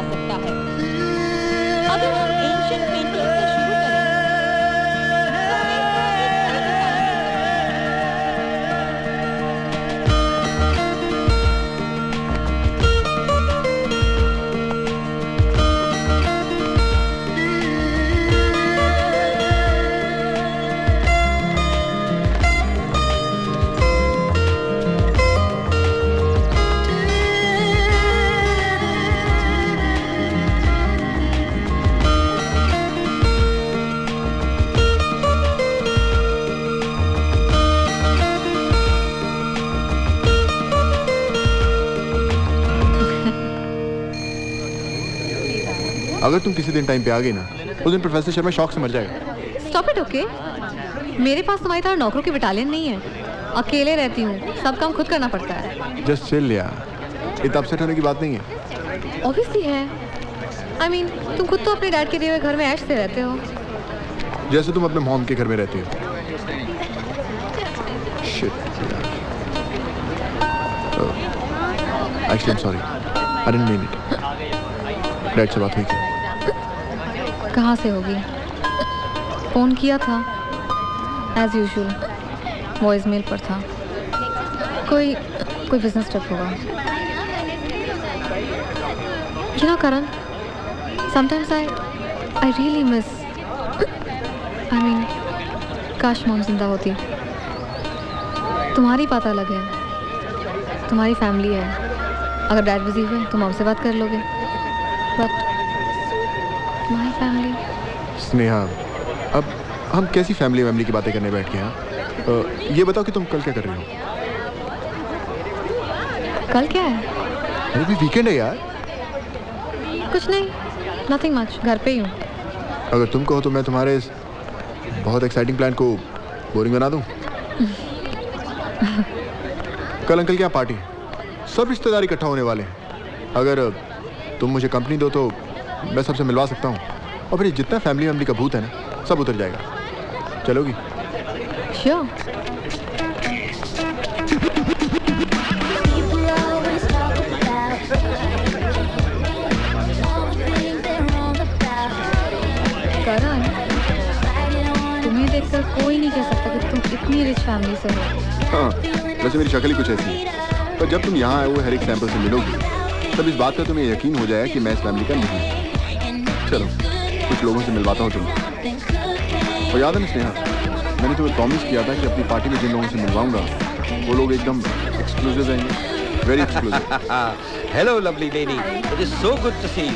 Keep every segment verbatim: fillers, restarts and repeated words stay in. जा सकता है। अगर हम एंशिएंट पेंटिंग से शुरू अगर तुम किसी दिन टाइम पे आ गई ना, उस दिन प्रोफेसर शर्मा शौक से मर जाएगा। Stop it, okay? मेरे पास तुम्हारी तरह नौकरों की बटालियन नहीं है। अकेले रहती हूँ, सब काम खुद करना पड़ता है। जस्ट चिल यार, इतना अपसेट होने की बात नहीं है। ऑब्वियसली है। आई I मीन mean, तुम खुद तो अपने डैड के दिए हुए घर में ऐश से रहते हो, जैसे तुम अपने मॉम के घर में रहती हो। डैड से बात हुई क्या? कहाँ से होगी? फ़ोन किया था, एज यूजुअल वॉइस मेल पर था। कोई कोई बिजनेस ट्रिप होगा। You know Karan, sometimes I I really miss, I mean काश मॉम जिंदा होती। तुम्हारी बात अलग है, तुम्हारी फैमिली है। अगर डैड बिजी हुए तो मॉम से बात कर लोगे, बट माय फैमिली। स्नेहा, अब हम कैसी फैमिली फैमिली की बातें करने बैठ गए हैं? ये बताओ कि तुम कल क्या कर रहे हो? कल क्या है? अरे भी वीकेंड है यार। कुछ नहीं, नथिंग मच, घर पे ही हूँ। अगर तुम कहो तो मैं तुम्हारे इस बहुत एक्साइटिंग प्लान को बोरिंग बना दूँ। कल अंकल क्या पार्टी, सब रिश्तेदार इकट्ठा होने वाले हैं। अगर तुम मुझे कंपनी दो तो मैं सबसे मिलवा सकता हूँ, और फिर जितना फैमिली फैमिली का भूत है ना, सब उतर जाएगा। चलोगी? श्योर। करण, तुम्हें देखकर कोई नहीं कह सकता कि तुम इतनी रिच फैमिली से हो। हाँ, वैसे मेरी शक्ल ही कुछ ऐसी है, पर जब तुम यहाँ आए हुए हर एक सैंपल से मिलोगी, तब इस बात का तुम्हें यकीन हो जाएगा कि मैं इस फैमिली का नहीं हूँ। चलो, कुछ लोगों से मिलवाता हूँ तुम्हें। और याद है ना स्नेहा, मैंने तुम्हें प्रॉमिस किया था कि अपनी पार्टी में जिन लोगों से मिलवाऊंगा, वो लोग एकदम एक्सक्लूसिव हैं, very exclusive. Hello lovely lady, it is so good to see you.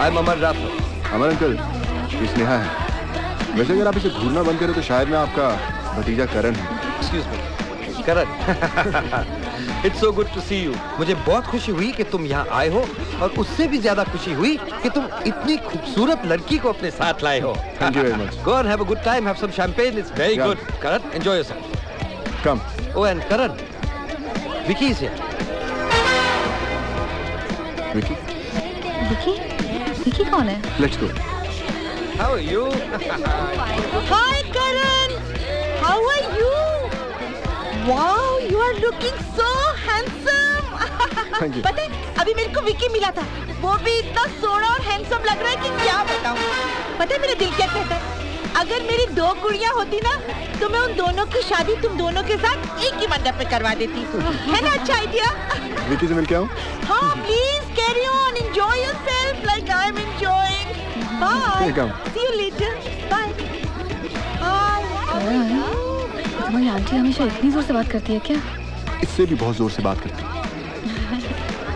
I am Amar Rathod. Amar uncle, ये स्नेहा है। वैसे अगर आप इसे घूरना बंद करें तो शायद मैं आपका भतीजा करण हूँ। Excuse me, Karan. It's so good to see you. मुझे बहुत खुशी हुई कि तुम यहाँ आए हो, और उससे भी ज्यादा खुशी हुई कि तुम इतनी खूबसूरत लड़की को अपने साथ लाए हो। Thank you very much. Go and have a good time, have some champagne, it's very good. Karan, enjoy yourself. Come. Oh and Karan, Vicky is here. Vicky? Vicky? Vicky कौन है? Let's go. How are you? Hi Karan, how are you? Wow, you are looking so handsome. पता है, अभी मेरे को विकी मिला था, वो भी इतना सोना और हैंडसम लग रहा है कि क्या बताऊं। पता है मेरा दिल क्या कहता है, अगर मेरी दो गुड़िया होती ना, तो मैं उन दोनों की शादी तुम दोनों के साथ एक ही मंडप पे करवा देती। है ना अच्छा आइडिया? विकी से मिल के आऊं? हां please, carry on, enjoy yourself like I am enjoying. Bye, see you later. Bye. Hi, तुम्हारी आंटी हमेशा इतनी जोर से बात करती है क्या? इससे भी बहुत जोर से बात करती है।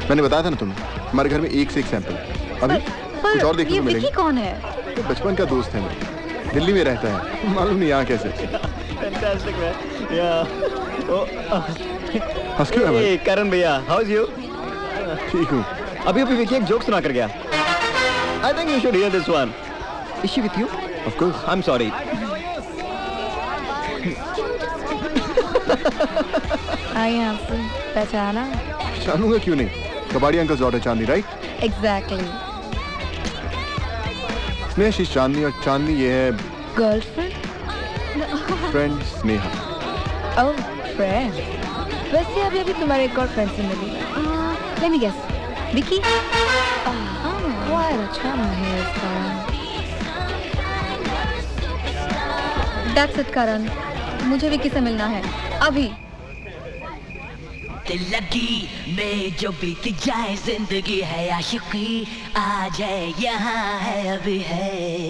मैंने बताया था ना तुम्हें, हमारे घर में एक से एक सैंपल। अभी पर, कुछ और देखने को मिलेंगे। कौन है? तो बचपन का दोस्त है मेरा, दिल्ली में रहता है, मालूम नहीं यहाँ कैसे। हंस क्यों है भाई? करण भैया, हाउ आर यू? ठीक हूँ। अभी अभी विकी एक जोक सुना कर गया। I think you should hear this one. Is she with you? Of course. I am sorry. I am पहचाना? पहचानूंगा क्यों नहीं, कबाड़ी uncle daughter Chandni, right? Exactly. Sneha she Chandni, और चांदनी ये है girlfriend. Friend Sneha. Oh friend, वैसे अभी अभी तुम्हारे एक और फ्रेंड से मिली। Let me guess, Vicky, that's it Karan, मुझे विकी से मिलना है अभी। दिल लगी में जो बीत जाए जिंदगी है आशिकी, आ जाए यहाँ है अभी है।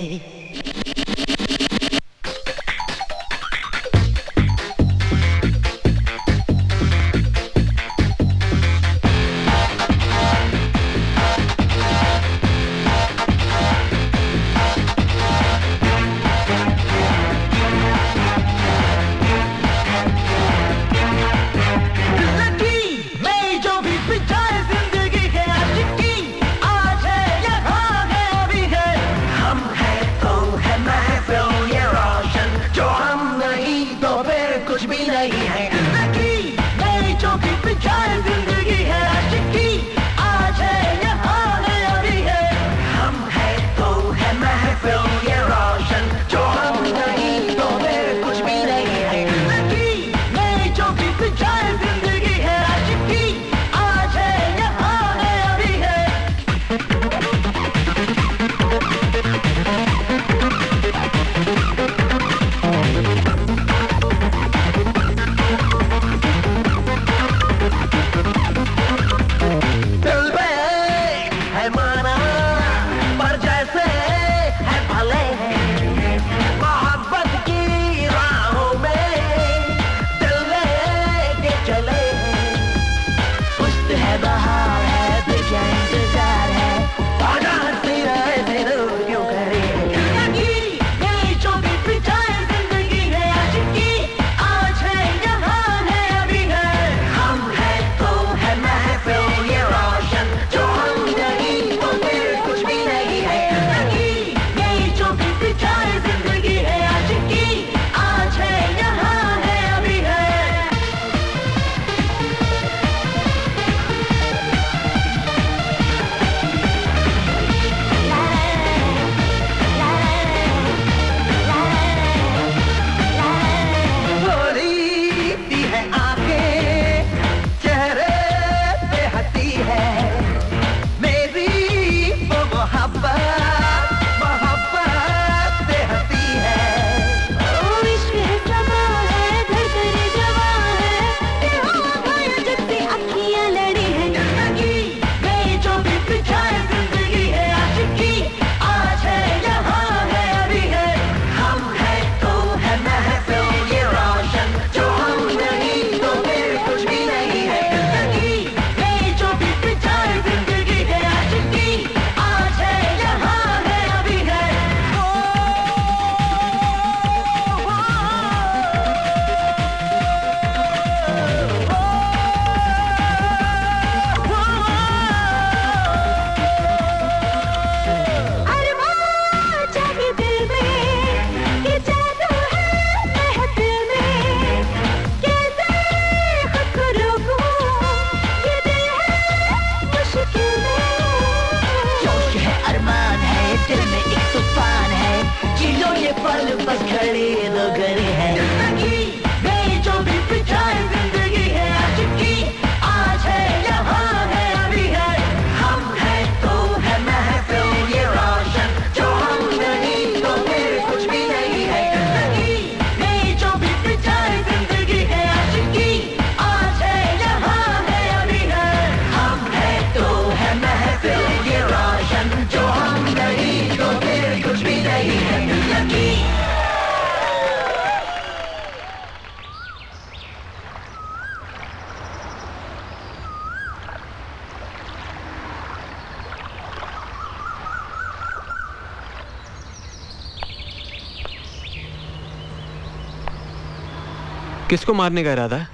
किसको मारने का इरादा है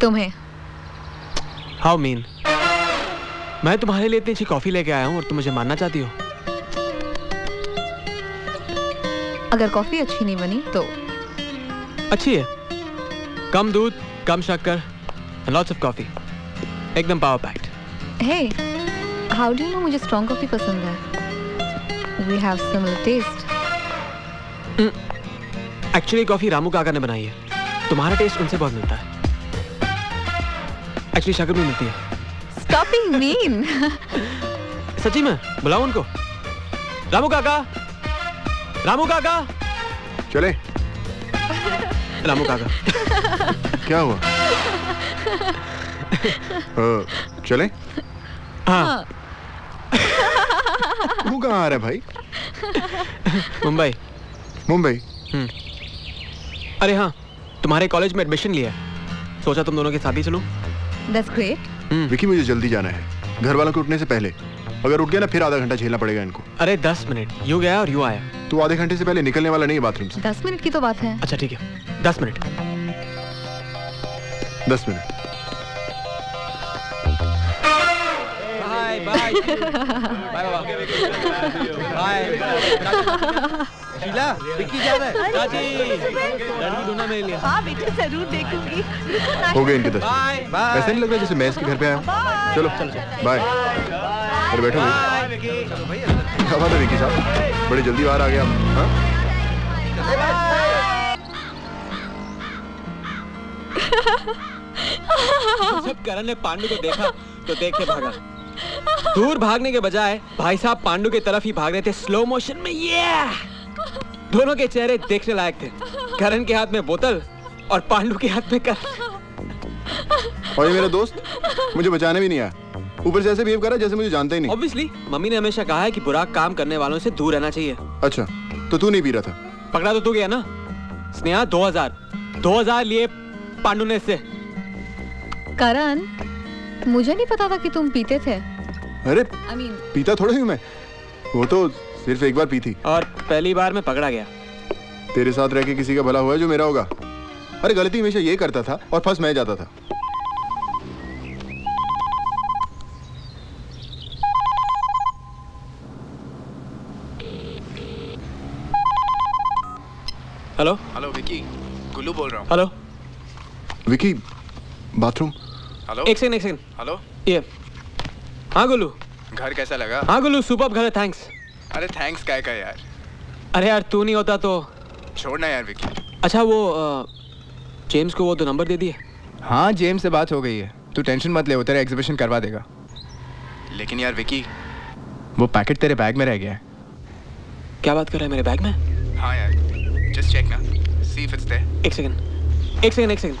तुम्हें? How mean? मैं तुम्हारे लिए इतनी अच्छी कॉफी लेके आया हूं और तुम मुझे मारना चाहती हो? अगर कॉफी अच्छी नहीं बनी तो अच्छी है, कम दूध, कम शक्कर, लॉट्स ऑफ कॉफी, एकदम power packed. Hey, how do you know मुझे स्ट्रॉन्ग कॉफी पसंद है? We have similar taste. Actually coffee Ramu काका ने बनाई है, तुम्हारा टेस्ट उनसे बहुत मिलता है। एक्चुअली शक्कर भी मिलती है। stop being mean. सच्ची में बुलाओ उनको। रामू काका, रामू काका, चले। रामू काका क्या हुआ? uh, चले। हाँ तू कहाँ आ रहा है भाई? मुंबई। मुंबई? अरे हाँ, तुम्हारे कॉलेज में एडमिशन लिया है, सोचा तुम दोनों के साथ ही चलूं। That's great। विकी मुझे जल्दी जाना है, घर वालों के उठने से पहले। अगर उठ गया ना फिर आधा घंटा झेलना पड़ेगा इनको। अरे दस मिनट, यू गया और यू आया। तू आधे घंटे से पहले निकलने वाला नहीं है बाथरूम से। दस मिनट की तो बात है। अच्छा ठीक है, दस मिनट। दस minute bye bye. Sheela, Vicky जा रहा है। दादी, लड़की ढूंढना मेरे लिए। हाँ बेटा जरूर देखूंगी। हो गए इनके दस। ऐसा नहीं लग रहा जैसे मैं इसके घर पे आया हूँ। चलो बाय। अरे बैठो क्या बात है विक्की साहब, बड़ी जल्दी बाहर आ गया आप। जब करण ने पांडू को देखा तो देख के भागा। दूर भागने के बजाय भाई साहब पांडू की तरफ ही भाग रहे थे स्लो मोशन में। ये दोनों के चेहरे देखने लायक थे। करण के हाथ में बोतल और पांडू के हाथ में करण। और ये मेरा दोस्त मुझे बचाने भी नहीं आया, ऊपर से ऐसे बिहेव कर रहा है जैसे मुझे जानता ही नहीं। ऑब्वियसली मम्मी ने हमेशा कहा है कि बुरा काम करने वालों से दूर रहना चाहिए। अच्छा तो तू नहीं पी रहा था? पकड़ा तो तू गया ना स्नेहा। दो हजार दो हजार लिए पांडू ने इससे। करण मुझे नहीं पता था कि तुम पीते थे। अरे I mean... पीता थोड़ा ही मैं, वो तो सिर्फ एक बार पी थी और पहली बार मैं पकड़ा गया। तेरे साथ रह के किसी का भला हुआ जो मेरा होगा। अरे गलती हमेशा ये करता था और फंस मैं जाता था। हेलो हेलो विकी, गुल्लू बोल रहा हूँ। Hello Vicky, bathroom. हेलो एक सेकंड एक सेकंड। हेलो ये हाँ गुल्लू, घर कैसा लगा? हाँ गुल्लू सुपर्ब घर है, थैंक्स। अरे थैंक्स काय का यार। अरे यार तू नहीं होता तो। छोड़ना यार विकी। अच्छा वो जेम्स को वो दो नंबर दे दिए? हाँ जेम्स से बात हो गई है, तू टेंशन मत ले, वो तेरा एग्जीबिशन करवा देगा। लेकिन यार विकी वो पैकेट तेरे बैग में रह गया है। क्या बात कर रहा है, मेरे बैग में? हाँ यार जस्ट चेक ना, सी इफ इट्स देयर। एक सेकंड एक सेकंड एक सेकंड।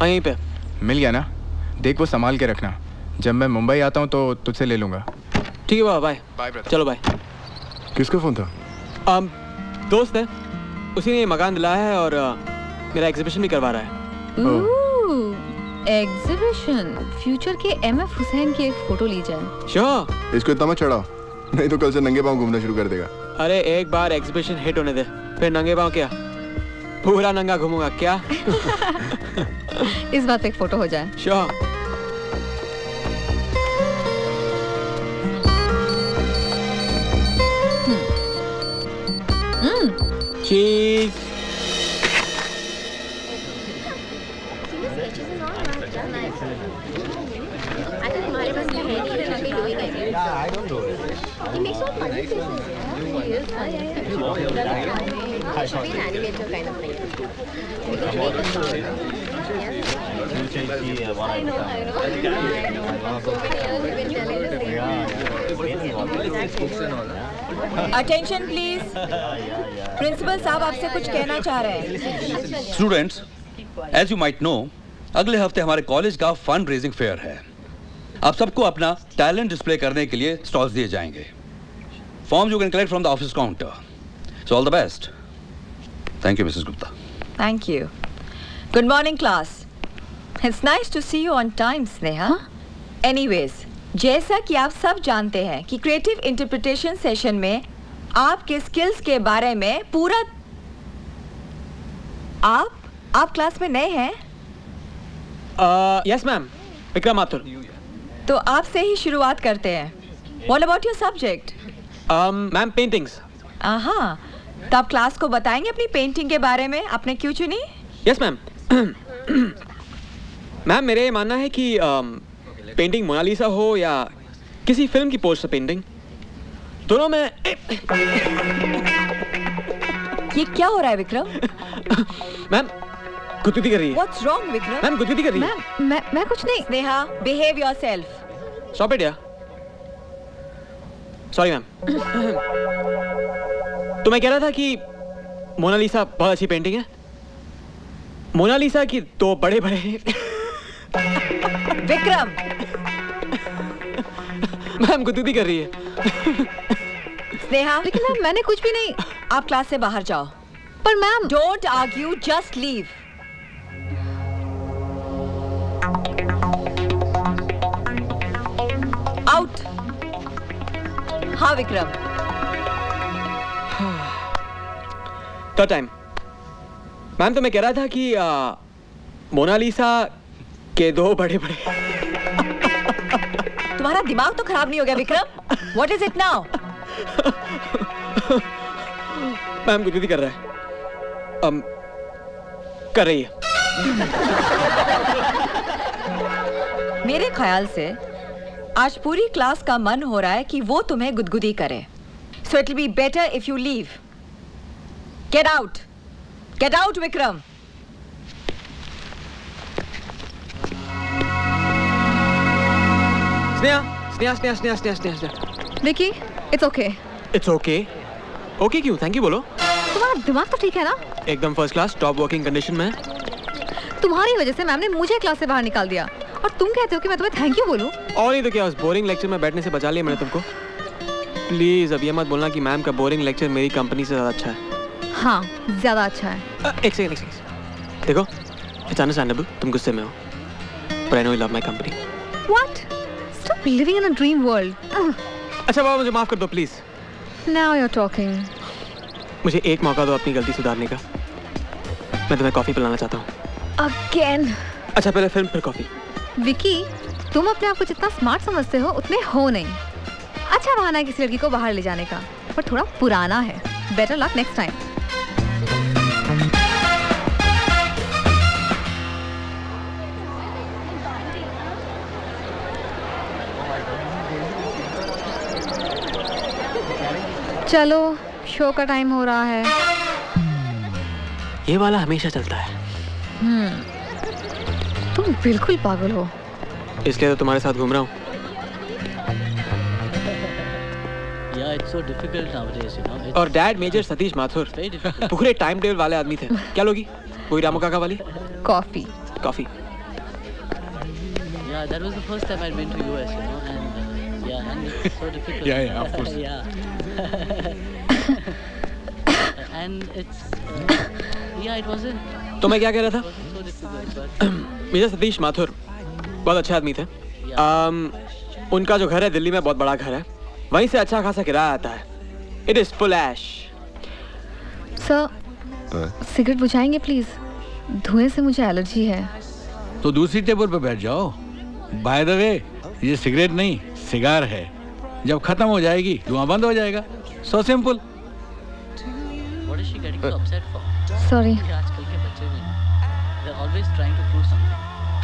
हाँ यहीं पे मिल गया ना, देख वो संभाल के रखना, जब मैं मुंबई आता हूँ तो तुझसे ले लूँगा। ठीक है बाबा, बाय बाय ब्रदर। चलो बाय। किसका फ़ोन था? आम, दोस्त है, उसी ने मकान दिलाया है और आ, मेरा एग्जीबिशन भी करवा रहा है। एग्जीबिशन, फ्यूचर के एम एफ हुसैन की एक फ़ोटो ली जाए। श्योर। इसको इतना मत चढ़ाओ, नहीं तो कल से नंगे पाँव घूमना शुरू कर देगा। अरे एक बार एग्जीबिशन हिट होने दे, फिर नंगे पाँव क्या, पूरा नंगा घूमूंगा क्या? इस बात पे एक फोटो हो जाए। Sure. Hmm. Cheese. Attention please. Principal साहब आपसे कुछ कहना चाह रहे हैं। Students, as you might know, अगले हफ्ते हमारे कॉलेज का फंड रेजिंग फेयर है। आप सबको अपना टैलेंट डिस्प्ले करने के लिए स्टॉल्स दिए जाएंगे। Forms you can collect from the office counter. So all the best. Thank you, Missus Gupta. Thank you. Good morning, class. It's nice to see you on time, Sneha. Anyways, जैसा कि आप सब जानते हैं कि creative interpretation session में आपके skills के बारे में पूरा आप आप क्लास में नए हैं? Yes ma'am, Vikram Mathur. तो आपसे ही शुरुआत करते हैं। What about your subject? Ma'am paintings. हाँ, तो आप क्लास को बताएंगे अपनी पेंटिंग के बारे में, आपने क्यों चुनी? Yes ma'am. मैम मेरे ये मानना है कि पेंटिंग मोनालिसा हो या किसी फिल्म की पोस्ट पेंटिंग, दोनों में। ये क्या हो रहा है विक्रम? मैम कुछ भी कर रही है। What's wrong Vikram? मैम कुछ भी कर रही है। मैम मैं मैं कुछ नहीं। Sneha behave yourself. Stop it यार। Sorry ma'am. तो मैं कह रहा था कि मोनालिसा बहुत अच्छी पेंटिंग है। मोनालिसा की दो बड़े बड़े विक्रम मैम गुदगुदी कर रही है। स्नेहा लेकिन मैम मैंने कुछ भी नहीं। आप क्लास से बाहर जाओ। पर ma'am don't argue just leave. Out. हाँ विक्रम थर्ड टाइम। मैम तो मैं कह रहा था कि आ, मोनालिसा के दो बड़े बड़े तुम्हारा दिमाग तो खराब नहीं हो गया Vikram? What is it now? Ma'am कुछ भी कर रहा है। um, कर रही है। मेरे ख्याल से आज पूरी क्लास का मन हो रहा है कि वो तुम्हें गुदगुदी करे। So it will be better if you leave. Get out. Get out Vikram. Sneha Sneha Sneha Sneha Sneha Sneha Sneha. Vicky it's okay. It's okay. Okay क्यों? थैंक यू बोलो। तुम्हारा दिमाग तो ठीक है ना? एकदम first class top working condition में है। तुम्हारी वजह से मैम ने मुझे क्लास से बाहर निकाल दिया और तुम कहते हो कि मैं तुम्हें थैंक यू बोलूं? और ये तो क्या उस बोरिंग लेक्चर में बैठने से बचा लिया मैंने तुमको। प्लीज अब ये मत बोलना कि मैम का बोरिंग लेक्चर मेरी कंपनी से ज्यादा अच्छा है। हाँ ज्यादा अच्छा है। एक सेकंड एक सेकंड। देखो इट्स अंडरस्टैंडेबल तुम गुस्से में हो but I know you love my company. What? Stop living in a dream world. अच्छा बाबा मुझे माफ कर दो please. Now you are talking. मुझे एक मौका दो अपनी गलती सुधारने का। मैं तुम्हें कॉफी पिलाना चाहता हूँ। अगेन? अच्छा पहले फिल्म फिर कॉफी। विकी तुम अपने आप को जितना स्मार्ट समझते हो उतने हो नहीं। अच्छा बहाना है किसी लड़की को बाहर ले जाने का पर थोड़ा पुराना है। Better luck next time. चलो शो का टाइम हो रहा है। ये वाला हमेशा चलता है। हम्म तुम बिल्कुल पागल हो। इसलिए तो तुम्हारे साथ घूम रहा हूँ। Yeah, it's so difficult nowadays, you know. और डैड मेजर सतीश माथुर पूरे टाइम टेबल वाले आदमी थे। क्या लोगी? कोई रामू काका वाली? Coffee. Coffee. Yeah, that was the first time I went to U S, you know, and uh, yeah, and it's so difficult. Yeah, yeah, of course. Yeah. And it's uh, yeah, it wasn't. तो मैं क्या कह रहा था? Major Satish Mathur बहुत अच्छे आदमी थे। um, उनका जो घर है दिल्ली में बहुत बड़ा घर है। वहीं से अच्छा खासा किराया आता है। इट इज फुल ऐश। सर सिगरेट बुझाएंगे प्लीज? धुएं से मुझे एलर्जी है। तो दूसरी टेबल पर बैठ जाओ। बाय द वे ये सिगरेट नहीं सिगार है। जब खत्म हो जाएगी धुआं बंद हो जाएगा। So simple. सॉरी।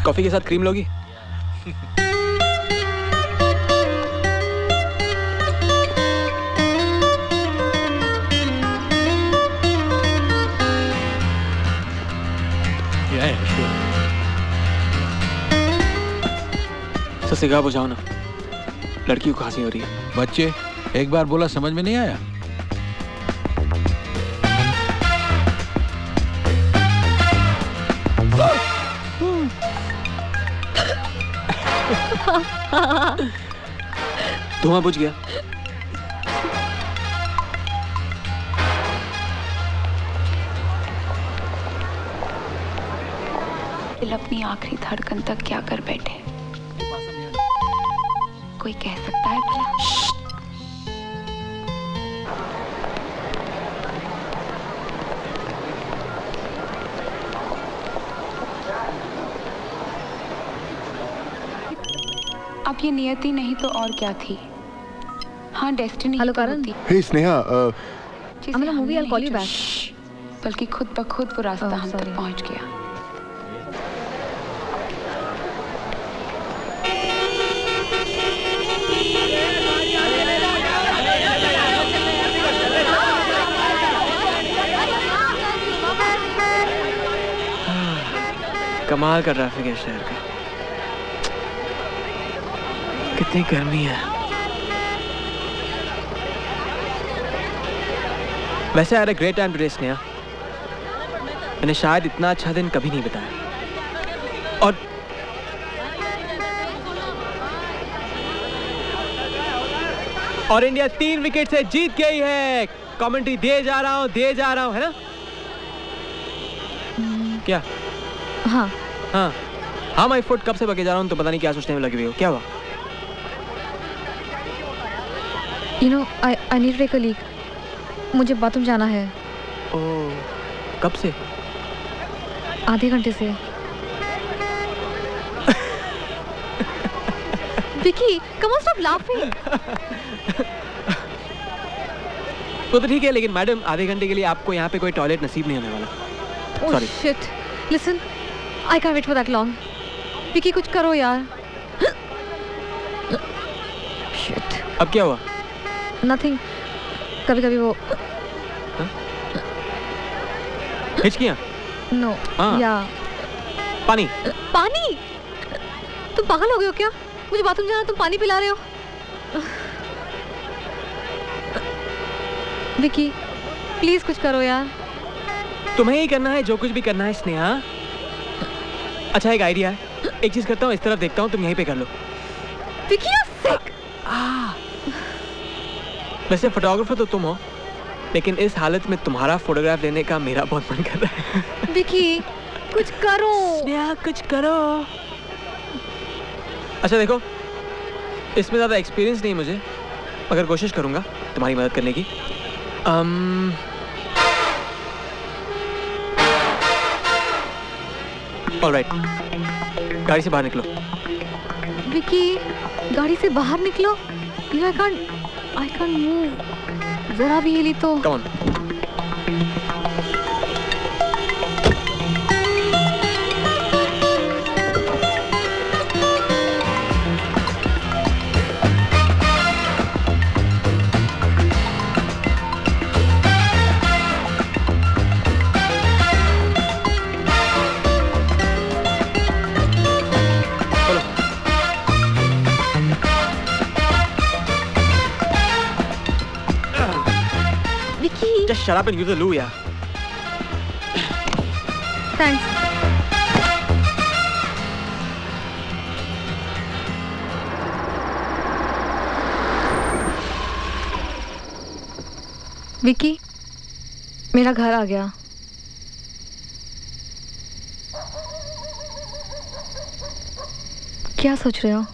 कॉफी के साथ क्रीम लोगी? सर सिगार बुझाओ ना। लड़की को खांसी हो रही है। बच्चे एक बार बोला समझ में नहीं आया? धुआं बुझ गया। दिल अपनी आखिरी धड़कन तक क्या कर बैठे? कोई कह सकता है भला? अब ये नियति नहीं तो और क्या थी? हाँ destiny. Hello Karan. Hey Sneha अमला movie I call you back. बल्कि खुद ब खुद वो रास्ता oh, हम तक पहुंच गया। कमाल का ट्रैफिक है शहर का। कितनी गर्मी है। वैसे are a great time today Sneha. मैंने शायद इतना अच्छा दिन कभी नहीं बताया। और और इंडिया तीन विकेट से जीत गई है। कमेंट्री दे जा रहा हूँ दे जा रहा हूँ है ना? hmm. क्या? हाँ हाँ हाँ मैं फुट कब से बगे जा रहा हूँ तो पता नहीं क्या सोचने में लगी हुई हो। क्या हुआ? You know I I need a colleague. मुझे बाथरूम जाना है। ओह कब से? आधे घंटे से। Vicky come on stop laughing. वो तो ठीक है लेकिन मैडम आधे घंटे के लिए आपको यहाँ पे कोई टॉयलेट नसीब नहीं होने वाला। Sorry. Shit listen I can wait for that long. Vicky कुछ करो यार। शिट अब क्या हुआ? नथिंग। कभी कभी वो हिचकियाँ। नो या पानी। पानी? तुम पागल हो गए हो क्या? मुझे बाथरूम जाना तुम पानी पिला रहे हो? विकी प्लीज कुछ करो यार। तुम्हें ही करना है जो कुछ भी करना है स्नेहा। अच्छा एक आइडिया है। एक चीज करता हूँ इस तरफ देखता हूँ तुम यहीं पे कर लो। Vicky you sick. वैसे फोटोग्राफर तो तुम हो लेकिन इस हालत में तुम्हारा फोटोग्राफ लेने का मेरा बहुत मन कर रहा है। विकी कुछ करो। स्नेहा कुछ करो। अच्छा देखो इसमें ज़्यादा एक्सपीरियंस नहीं मुझे मगर कोशिश करूँगा तुम्हारी मदद करने की। अम ऑलराइट गाड़ी से बाहर निकलो। विकी गाड़ी से बाहर निकलो। I can't I can't move. जरा भी हिली तो। Come on. Shut up and give the loo, yeah. Thanks. Vicky, मेरा घर आ गया। क्या सोच रहे हो?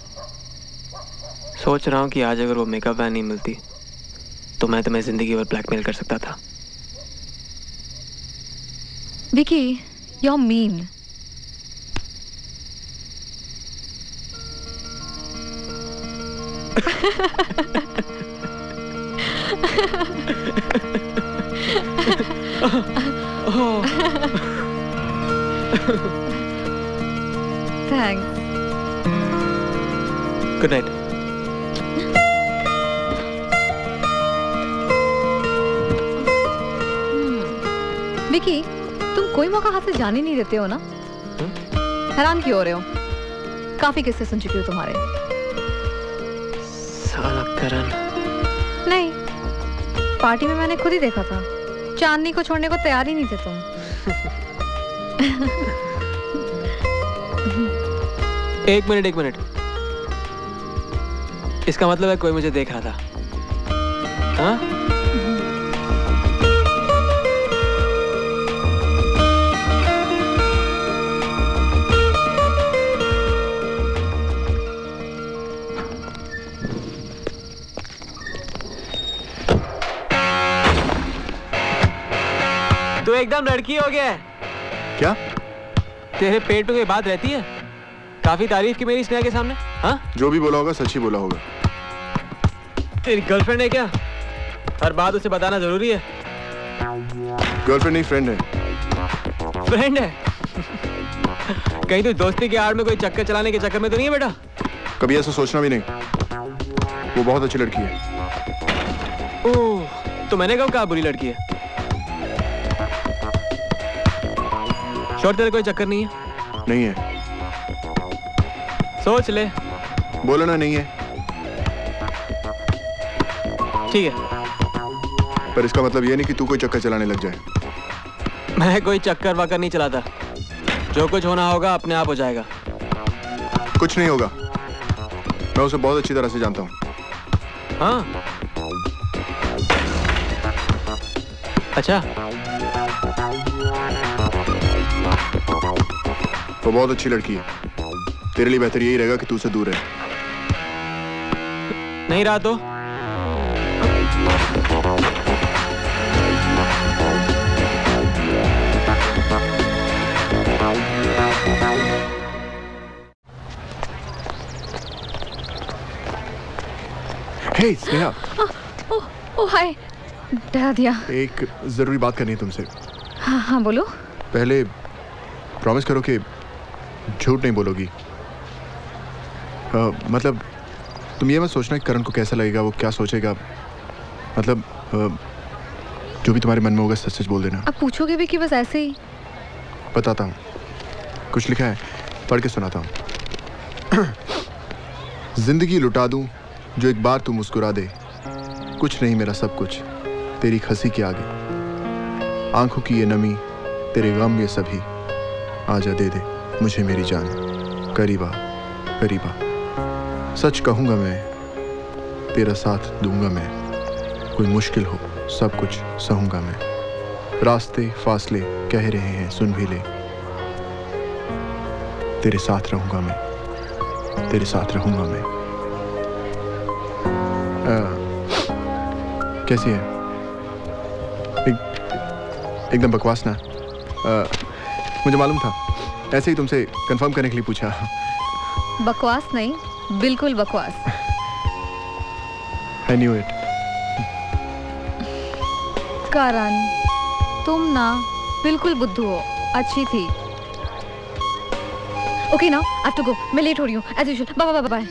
सोच रहा हूँ कि आज अगर वो मेकअप वैन नहीं मिलती, तो मैं तुम्हें जिंदगी भर ब्लैकमेल कर सकता था। Vicky, you're mean. Oh. Thanks. Good night. Hmm. Vicky. कोई मौका हाथ से जाने नहीं देते हो ना? हैरान क्यों हो रहे हो? काफी किस्से सुन चुकी हो तुम्हारे। साला करण। नहीं, पार्टी में मैंने खुद ही देखा था। चांदनी को छोड़ने को तैयार ही नहीं थे तुम। एक मिनट एक मिनट। इसका मतलब है कोई मुझे देख रहा था। हाँ? एकदम लड़की हो गया। क्या तेरे पेट पे कोई बात रहती है? काफी तारीफ की मेरी स्नेहा के सामने। हाँ जो भी बोला होगा सच ही बोला होगा। तेरी गर्लफ्रेंड है क्या? हर बात उसे बताना जरूरी है? गर्लफ्रेंड नहीं फ्रेंड है। फ्रेंड है? कहीं तो दोस्ती के आड़ में कोई चक्कर चलाने के चक्कर में तो नहीं है बेटा? कभी ऐसा सोचना भी नहीं। वो बहुत अच्छी लड़की है। ओह तो मैंने कब कहा बुरी लड़की है? शोर तेरे कोई चक्कर नहीं है। नहीं है। सोच ले। बोलो ना नहीं है। ठीक है। पर इसका मतलब ये नहीं कि तू कोई चक्कर चलाने लग जाए। मैं कोई चक्कर वाकर नहीं चलाता। जो कुछ होना होगा अपने आप हो जाएगा। कुछ नहीं होगा। मैं उसे बहुत अच्छी तरह से जानता हूँ। हाँ अच्छा, वो बहुत अच्छी लड़की है। तेरे लिए बेहतर यही रहेगा कि तू से दूर रहे। नहीं रहा तो हे स्नेहा। ओ ओ हाय, डरा दिया। एक जरूरी बात करनी है तुमसे। हाँ हाँ बोलो। पहले प्रॉमिस करो कि झूठ नहीं बोलोगी। आ, मतलब तुम ये मत सोचना कि करण को कैसा लगेगा, वो क्या सोचेगा। मतलब आ, जो भी तुम्हारे मन में होगा सच सच बोल देना। अब पूछोगे भी कि बस ऐसे ही? बताता हूँ, कुछ लिखा है, पढ़ के सुनाता हूँ। जिंदगी लुटा दूँ जो एक बार तू मुस्कुरा दे, कुछ नहीं मेरा सब कुछ तेरी हंसी के आगे, आंखों की ये नमी तेरे गम ये सभी, आजा दे दे मुझे मेरी जान, करीबा करीबा, सच कहूँगा मैं तेरा साथ दूंगा मैं, कोई मुश्किल हो सब कुछ सहूँगा मैं, रास्ते फासले कह रहे हैं सुन भी ले, तेरे साथ रहूँगा मैं, तेरे साथ रहूँगा मैं। आ, कैसी है? एकदम बकवास ना। आ, मुझे मालूम था, ऐसे ही तुमसे कंफर्म करने के लिए पूछा। बकवास नहीं, बिल्कुल बकवास। I knew it. कारण, तुम ना बिल्कुल बुद्धू हो, अच्छी थी। ओके ना, I have to go. मैं लेट हो रही हूँ। As usual. Bye bye bye bye.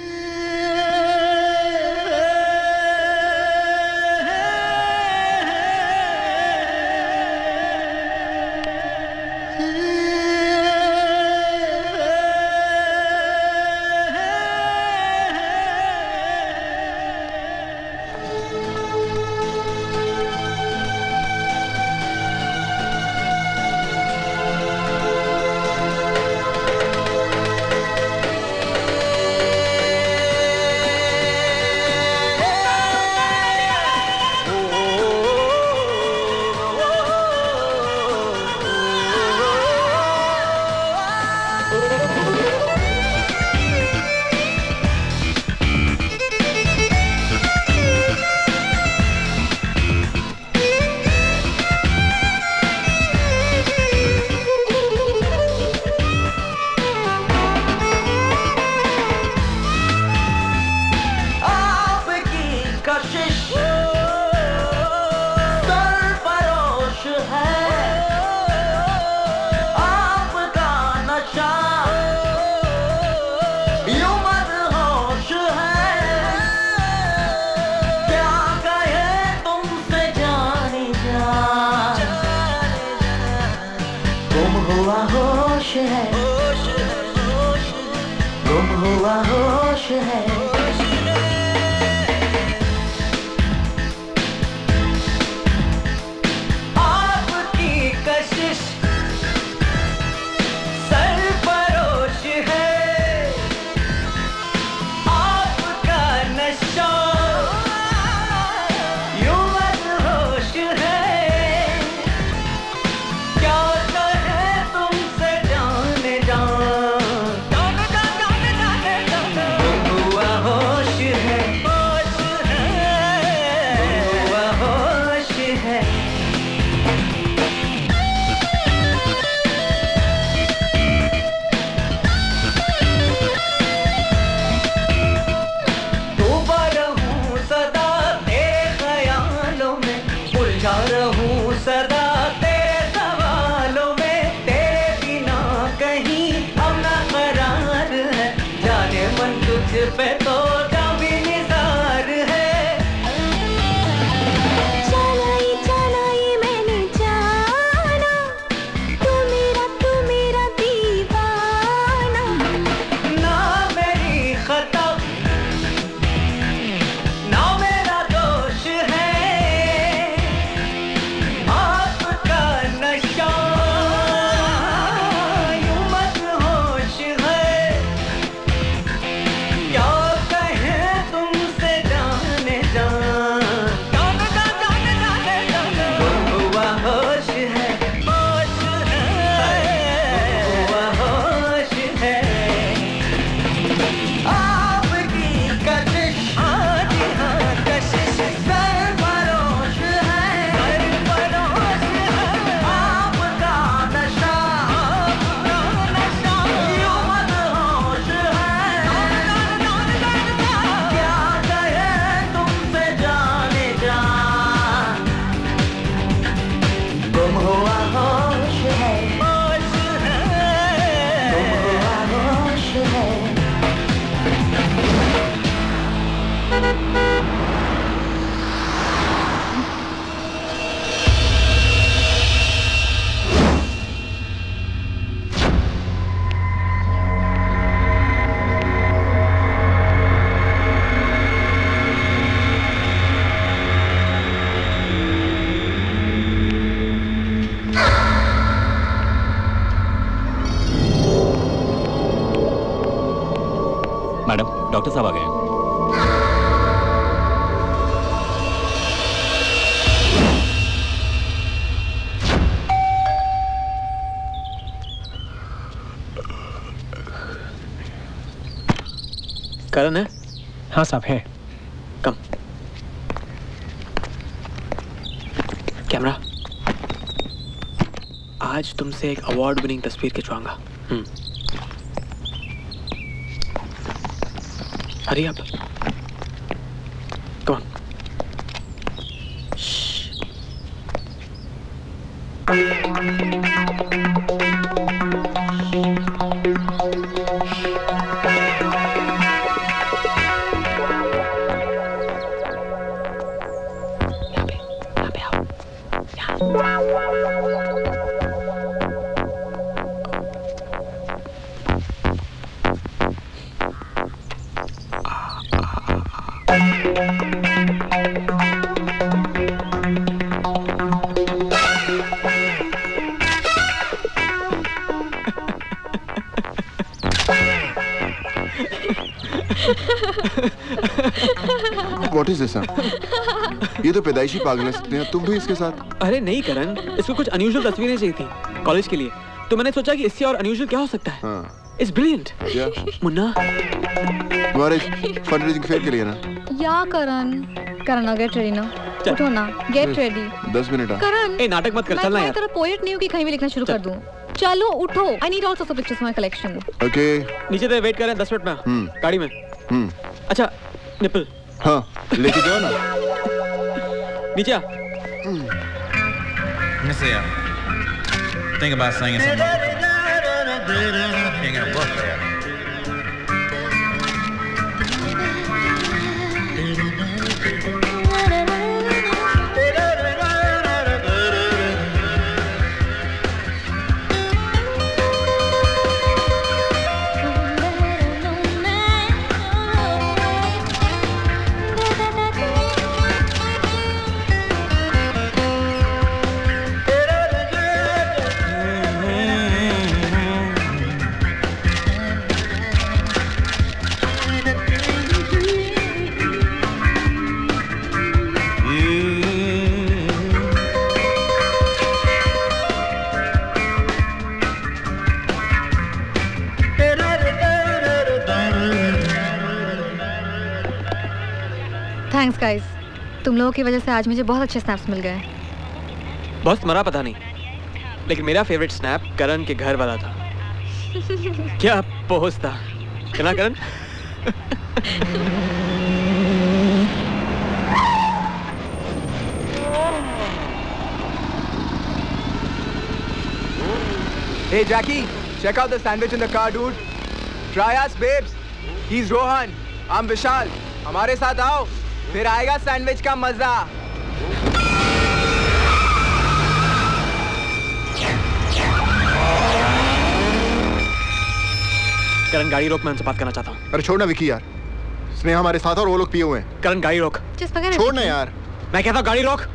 Wow. Doctor साहब आ गए हैं। कारण है? हाँ साहब है। कम कैमरा, आज तुमसे एक अवार्ड विनिंग तस्वीर खिंचवाऊंगा। हरी आप कम ये तो पैदाइशी पागल है सकते हैं, तुम भी इसके साथ। अरे नहीं करण, इसको कुछ अनयूजुअल तस्वीरें चाहिए थी कॉलेज के लिए, तो मैंने सोचा कि इससे और अनयूजुअल क्या हो सकता है। हाँ। It's brilliant. मुन्ना तुम्हारे फंडरेजिंग फेयर के लिए ना? या करण, करण गेट रेडी ना, उठो ना, गेट रेडी। दस मिनट करण, ए नाटक मत कर, चलना यार। मैं तेरा पोएट नहीं हूं कि कहीं भी लिखना शुरू कर दूं। चलो उठो, I need also some pictures in my collection. Okay नीचे दे, वेट कर रहे हैं दस मिनट में गाड़ी में। अच्छा निपल, हाँ लेके जाओ ना नीचे। Messiah, think about singing something. Ain't gonna work there. Thanks guys, तुम लोगों की वजह से आज मुझे बहुत अच्छे स्नैप्स मिल गए। बहुत तुम्हारा पता नहीं, लेकिन मेरा फेवरेट स्नैप करण के घर वाला था। क्या पोज था ना करण? Hey Jackie, check out the sandwich in the car, dude. Try us, babes. He's Rohan. I'm Vishal. हमारे साथ आओ, फिर आएगा सैंडविच का मजा। करण गाड़ी रोक, मैं उनसे बात करना चाहता हूँ। अरे छोड़ना विकी यार, स्नेहा हमारे साथ और वो लोग पिए हुए हैं। करण गाड़ी रोक। छोड़ना यार, मैं कहता हूँ गाड़ी रोक।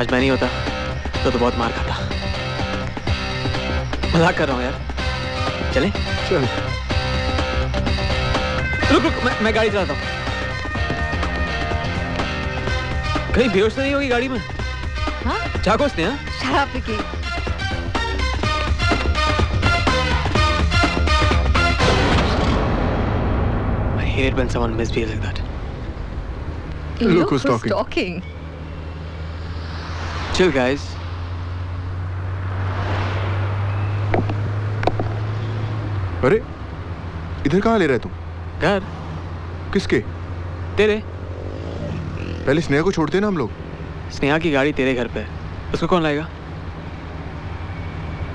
आज मैं नहीं होता तो तो बहुत मार खाता। मजाक कर रहा हूँ यार, चलें? चल। रुक रुक, मैं, मैं गाड़ी चलाता हूँ। कहीं बेहोश नहीं होगी गाड़ी में? हाँ? चाको स्नेहा? शराब पी के। I hate it when someone misbehaves like that. Look, Look who's, who's talking. talking. Chill, guys. अरे इधर कहाँ ले रहे तुम? घर। किसके? तेरे। पहले स्नेहा को छोड़ते ना हम लोग। स्नेहा की गाड़ी तेरे घर पे है, उसको कौन लाएगा?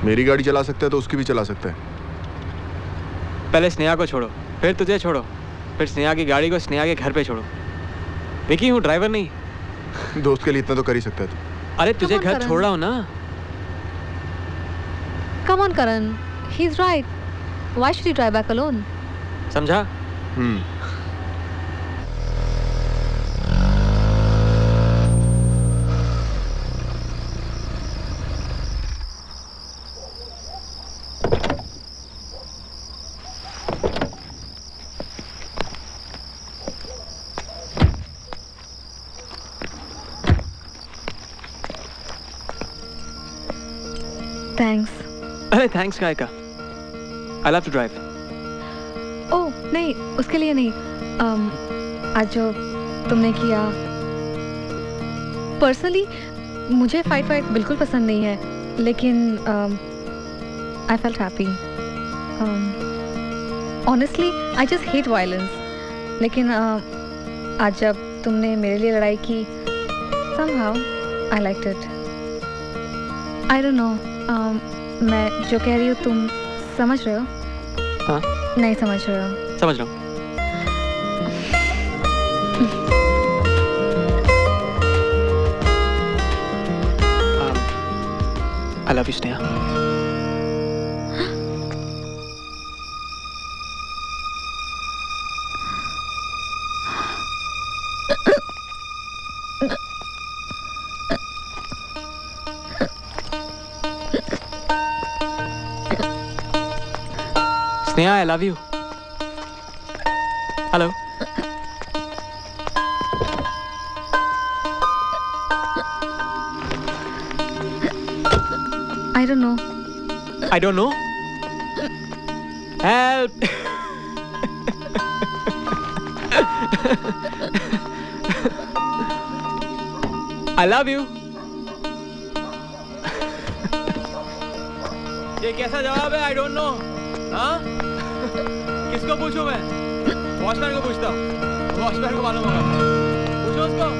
मेरी गाड़ी चला सकता है तो उसकी भी चला सकता है। पहले स्नेहा को छोड़ो, फिर तुझे छोड़ो, फिर स्नेहा की गाड़ी को स्नेहा के घर पे छोड़ो। विकी हूँ, ड्राइवर नहीं। दोस्त के लिए इतना तो कर ही सकता है तू। अरे तुझे घर छोड़ा हो ना। Come on Karan, he is right. Why should you drive back alone? समझा? हम्म। Thanks. अरे thanks काय का? I love to drive. Oh, नहीं, उसके लिए नहीं। um, आज जो तुमने किया, पर्सनली मुझे फाइट फाइट बिल्कुल पसंद नहीं है, लेकिन I felt happy. Honestly I just hate violence, लेकिन uh, आज जब तुमने मेरे लिए लड़ाई की, somehow I liked it. I don't know, um, मैं जो कह रही हूँ तुम समझ रहे हो? हाँ? नहीं समझ रहे हो? समझ रहा हूँ। I love you, Sneha. Sneha, I love you. Hello. I don't know. I don't know. Help. I love you. ये कैसा जवाब है? I don't know. हाँ? किसको पूछूं मैं? वॉचमैन को पूछता हूँ। वॉचमैन को मालूम होगा। पूछो उसको।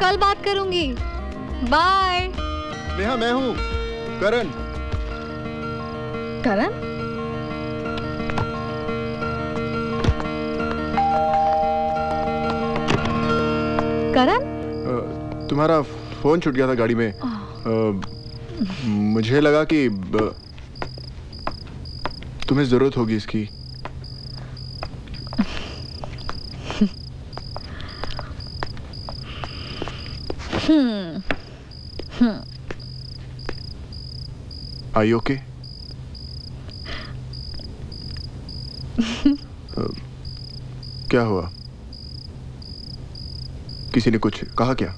कल बात करूंगी। बाय। नेहा, मैं हूँ करण। करण? करण? तुम्हारा फोन छूट गया था गाड़ी में। आ, मुझे लगा कि तुम्हें जरूरत होगी इसकी। Hmm. Hmm. Are you okay? uh, क्या हुआ? किसी ने कुछ कहा क्या?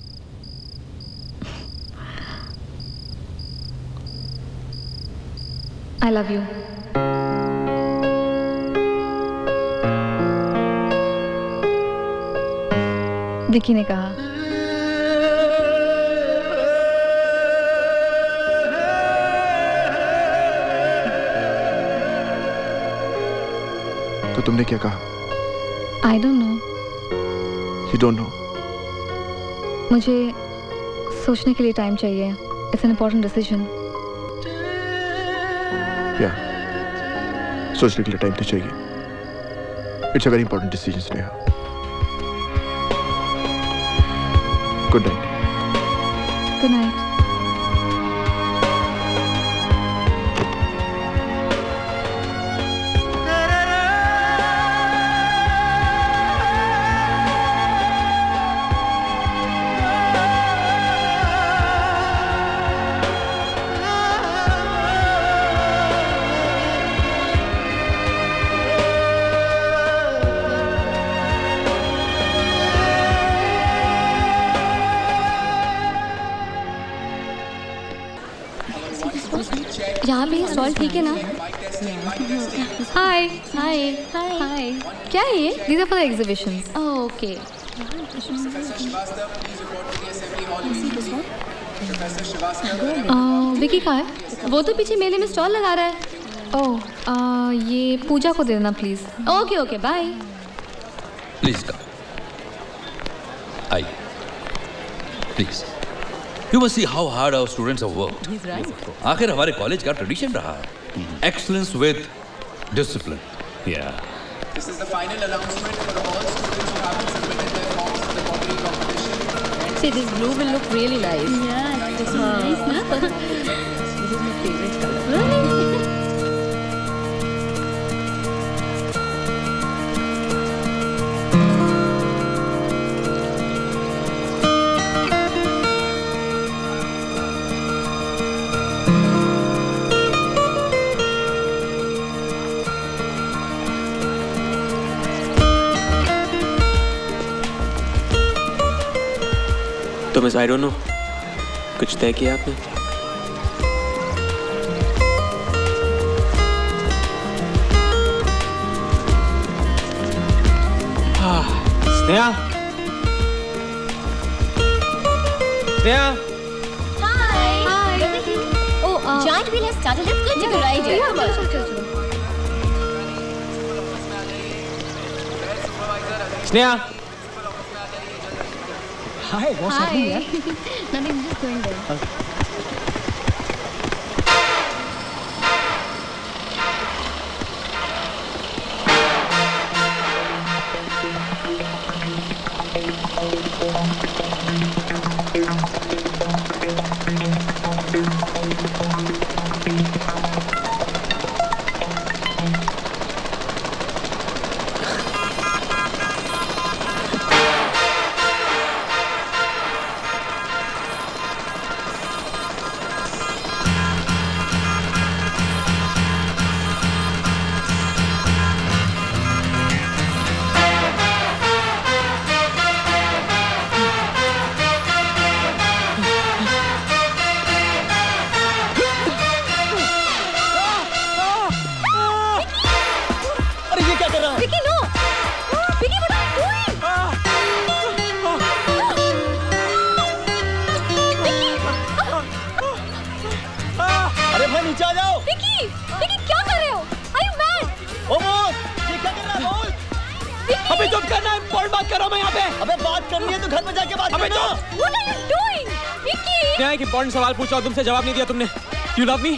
I love you. विकी ने कहा। तो तुमने क्या कहा? I don't know. You don't know. मुझे सोचने के लिए टाइम चाहिए। It's an important decision. Yeah. सोचने के लिए टाइम तो चाहिए। It's a very important decision, Sneha. Good night. Good night. यहाँ पे सॉल्व ठीक है ना? हाय हाय हाय क्या है ये? These are for the exhibitions. Okay. Vicky कहाँ है? वो तो पीछे मेले में स्टॉल लगा रहा है. ओह oh, ये पूजा को दे देना please. Okay okay bye. Please I please. You must see how hard our students have worked. He's right. आखिर हमारे कॉलेज का ट्रेडिशन रहा है excellence with discipline. Yeah. This is the final announcement for all students who have submitted their forms for the pottery competition. See, this blue will look really nice. Yeah, it's nice, na? This is my favorite color. Really? तो miss I don't know कुछ तय किया आपने? हाँ Sneha? Sneha? Hi! Hi! Oh, Giant Wheel has started a critical ride here. Yeah, Sneha? Hi, what's happening there? Nothing, just going there. सवाल पूछा और तुमसे जवाब नहीं दिया तुमने. You love me?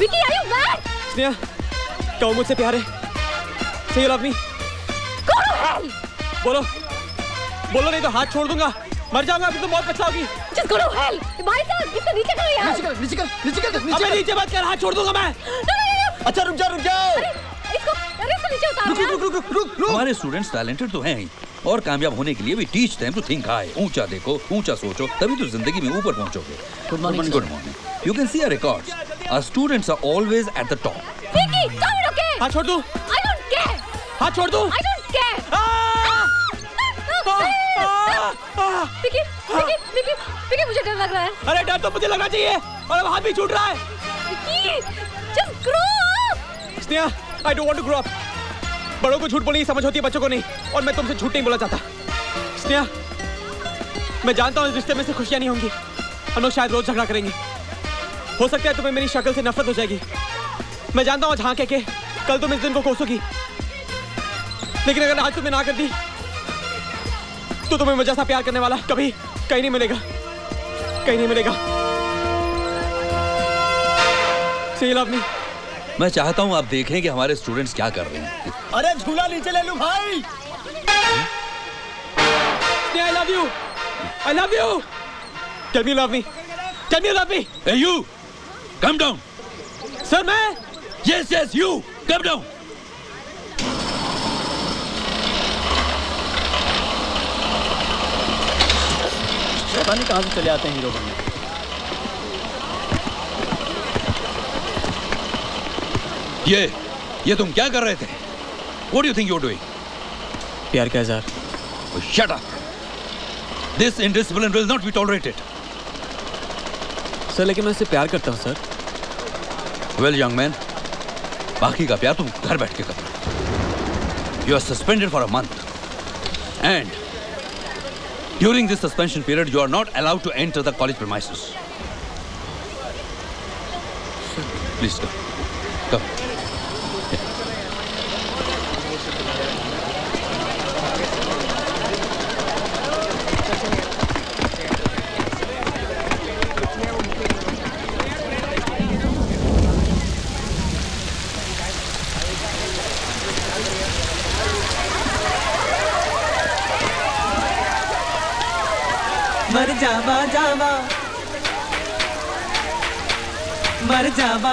Vicky, are you mad? Sneha, क्या वो मुझसे प्यार है? Say you love me? बोलो, बोलो नहीं तो हाथ छोड़ दूंगा, मर जाऊंगा. अभी तुम बहुत पछताओगी. Just go to hell! भाई साहब, इससे नीचे करो यार. नीचे कर, नीचे कर, नीचे कर. अबे नीचे मत कर, हाथ छोड़ दूंगा मैं. अच्छा रुक जाओ, रुक जाओ. अरे इसको नीचे उतारो. रुक रुक रुक रुक रुक. हमारे स्टूडेंट्स टैलेंटेड तो हैं और कामयाब होने के लिए भी teach them to think high. ऊंचा देखो, ऊंचा सोचो, तभी तो जिंदगी में ऊपर पहुंचोगे. Good morning. Good morning. You can see our records. Our students are always at the top. Vicky come it. Okay हाथ छोड़ दो. I don't care. हाथ छोड़ दो. I don't care. Vicky Vicky Vicky Vicky मुझे डर लग रहा है. अरे डर तो मुझे लगना चाहिए और अब हाथ भी छूट रहा है. Vicky just grow up. Sneha I don't want to grow up. बड़ों को झूठ बोलने की समझ होती है, बच्चों को नहीं. और मैं तुमसे झूठ नहीं बोला चाहता स्नेहा. मैं जानता हूँ इस रिश्ते में से खुशियाँ नहीं होंगी. हम लोग शायद रोज झगड़ा करेंगे. हो सकता है तुम्हें मेरी शक्ल से नफरत हो जाएगी. मैं जानता हूँ झांक के कल तुम इस दिन को कोसोगी. लेकिन अगर आज तुमने ना कर दी तो तुम्हें मुझे ऐसा प्यार करने वाला कभी कहीं नहीं मिलेगा. कहीं नहीं मिलेगा. See you love me. मैं चाहता हूँ आप देखें कि हमारे स्टूडेंट्स क्या कर रहे हैं. अरे झूला नीचे ले लो भाई. I love you. I love you. Tell me you love me. Tell me you love me. Hey you, come down. Sir, मैं. Yes, yes, you. Come down. पता नहीं कहाँ से चले आते हैं हीरो बनने. ये, ये तुम क्या कर रहे थे? What do you think you're doing? प्यार का इज़हार. Oh, shut up. This indiscipline will not be tolerated. Sir, लेकिन मैं उससे प्यार करता हूँ सर। वेल यंग मैन, बाकी का प्यार तुम घर बैठ के करो। You are suspended for a month and during this suspension period you are not allowed to enter the college premises. Please come come. मर जावा जावा मर जावा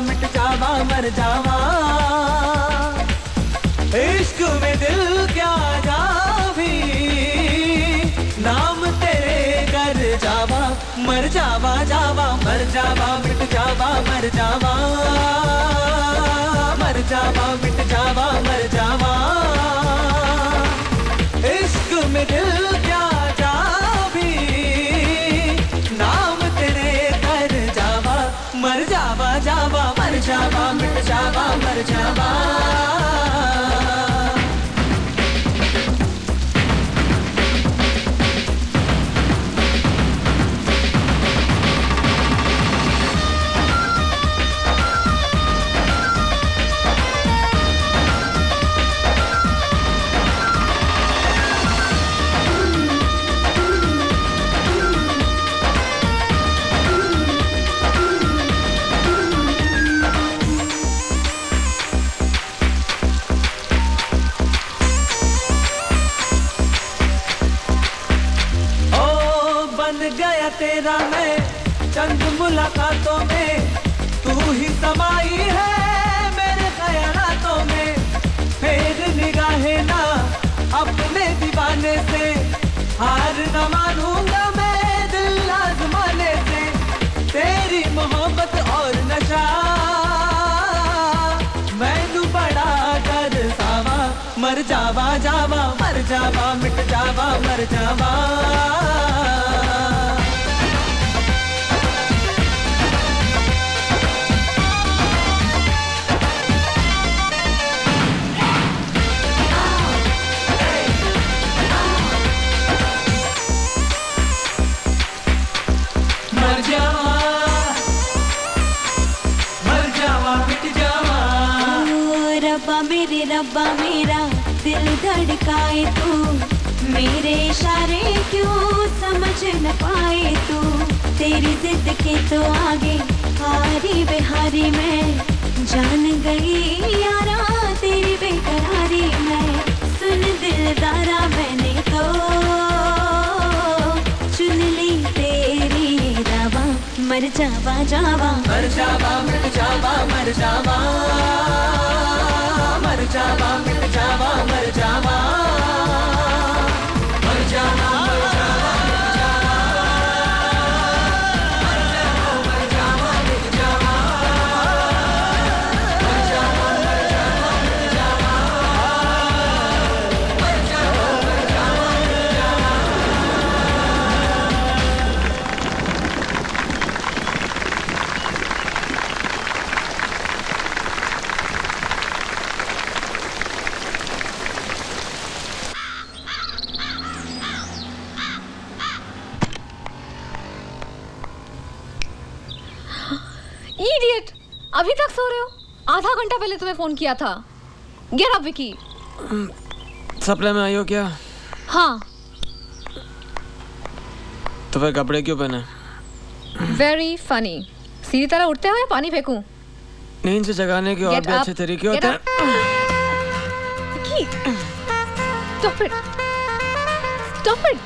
मिट जावा मर जावा मर जावा मिट जावा मर जावा इश्क में दिल क्या जा भी नाम तेरे कर जावा मर जावा जावा मर जावा मिट जावा मर जावा मर जावा मिट जावा मर जावा इश्क में दिल क्या जा भी नाम तेरे कर जावा मर जावा जावा मर जावा मिट जावा मर जावा तेरा मैं चंद मुलाकातों में तू ही समाई है मेरे ख्यालों में फेर निगाहें ना अपने दीवाने से हार न मानूंगा मैं दिल आजमाने से तेरी मोहब्बत और नशा मैनू बड़ा तरसावा मर जावा जावा मर जावा मिट जावा मर जावा रब्बा मेरा दिल धड़काए तू मेरे इशारे क्यों समझ न पाए तू तेरी जिद के तो आगे हारी बेहारी मैं जान गई यारा तेरी बेकरारी मैं सुन दिलदारा मैंने तो चुन ली तेरी रवा मर जावा जावा मर जावा मर जावा मर जावा मर जावा मिट जावा मर जावा मर जावा मर जावा मर जावा मर जावा मिट जावा मर जावा मर जावा मिट जावा मर जावा मर जावा मिट जावा इडियट, अभी तक सो रहे हो? आधा घंटा पहले तुम्हें फोन किया था। Get up Vicky. सपने में आई हो क्या? हाँ। तो फिर कपड़े क्यों पहने? Very funny। सीधी तरह उठते हो या पानी फेंकूं? नींद से जगाने के और भी अच्छे तरीके होते हैं। Vicky, stop it, stop it।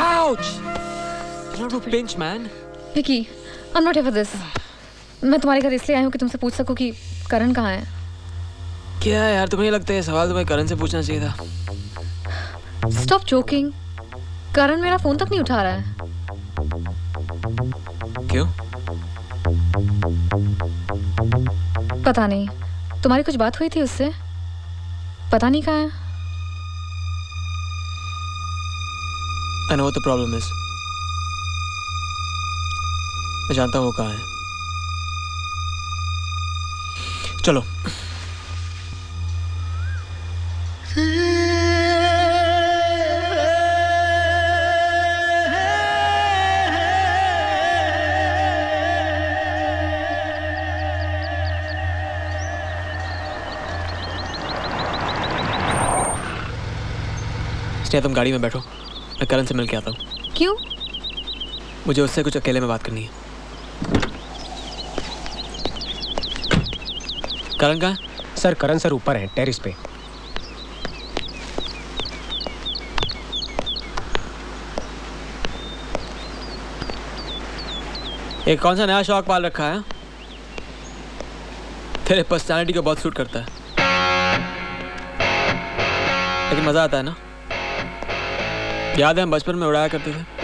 Ouch! Just a pinch, man. Vicky, I'm not here for this. मैं तुम्हारे घर इसलिए आई हूँ कि तुमसे पूछ सकूँ कि करण कहाँ है। क्या यार तुम्हें लगता है सवाल तुम्हें करण से पूछना चाहिए था? Stop joking. करण मेरा फोन तक नहीं उठा रहा है। क्यों? पता नहीं. तुम्हारी कुछ बात हुई थी उससे? पता नहीं कहाँ है। I know what the problem is. मैं जानता हूँ वो कहाँ है. चलो. स्नेहा तुम गाड़ी में बैठो. मैं करण से मिल के आता हूँ. क्यों? मुझे उससे कुछ अकेले में बात करनी है. करण कहाँ है? सर करण सर ऊपर हैं टेरेस पे. ये कौन सा नया शौक पाल रखा है? तेरे पर्सनालिटी को बहुत सूट करता है, लेकिन मजा आता है ना. याद है हम बचपन में उड़ाया करते थे.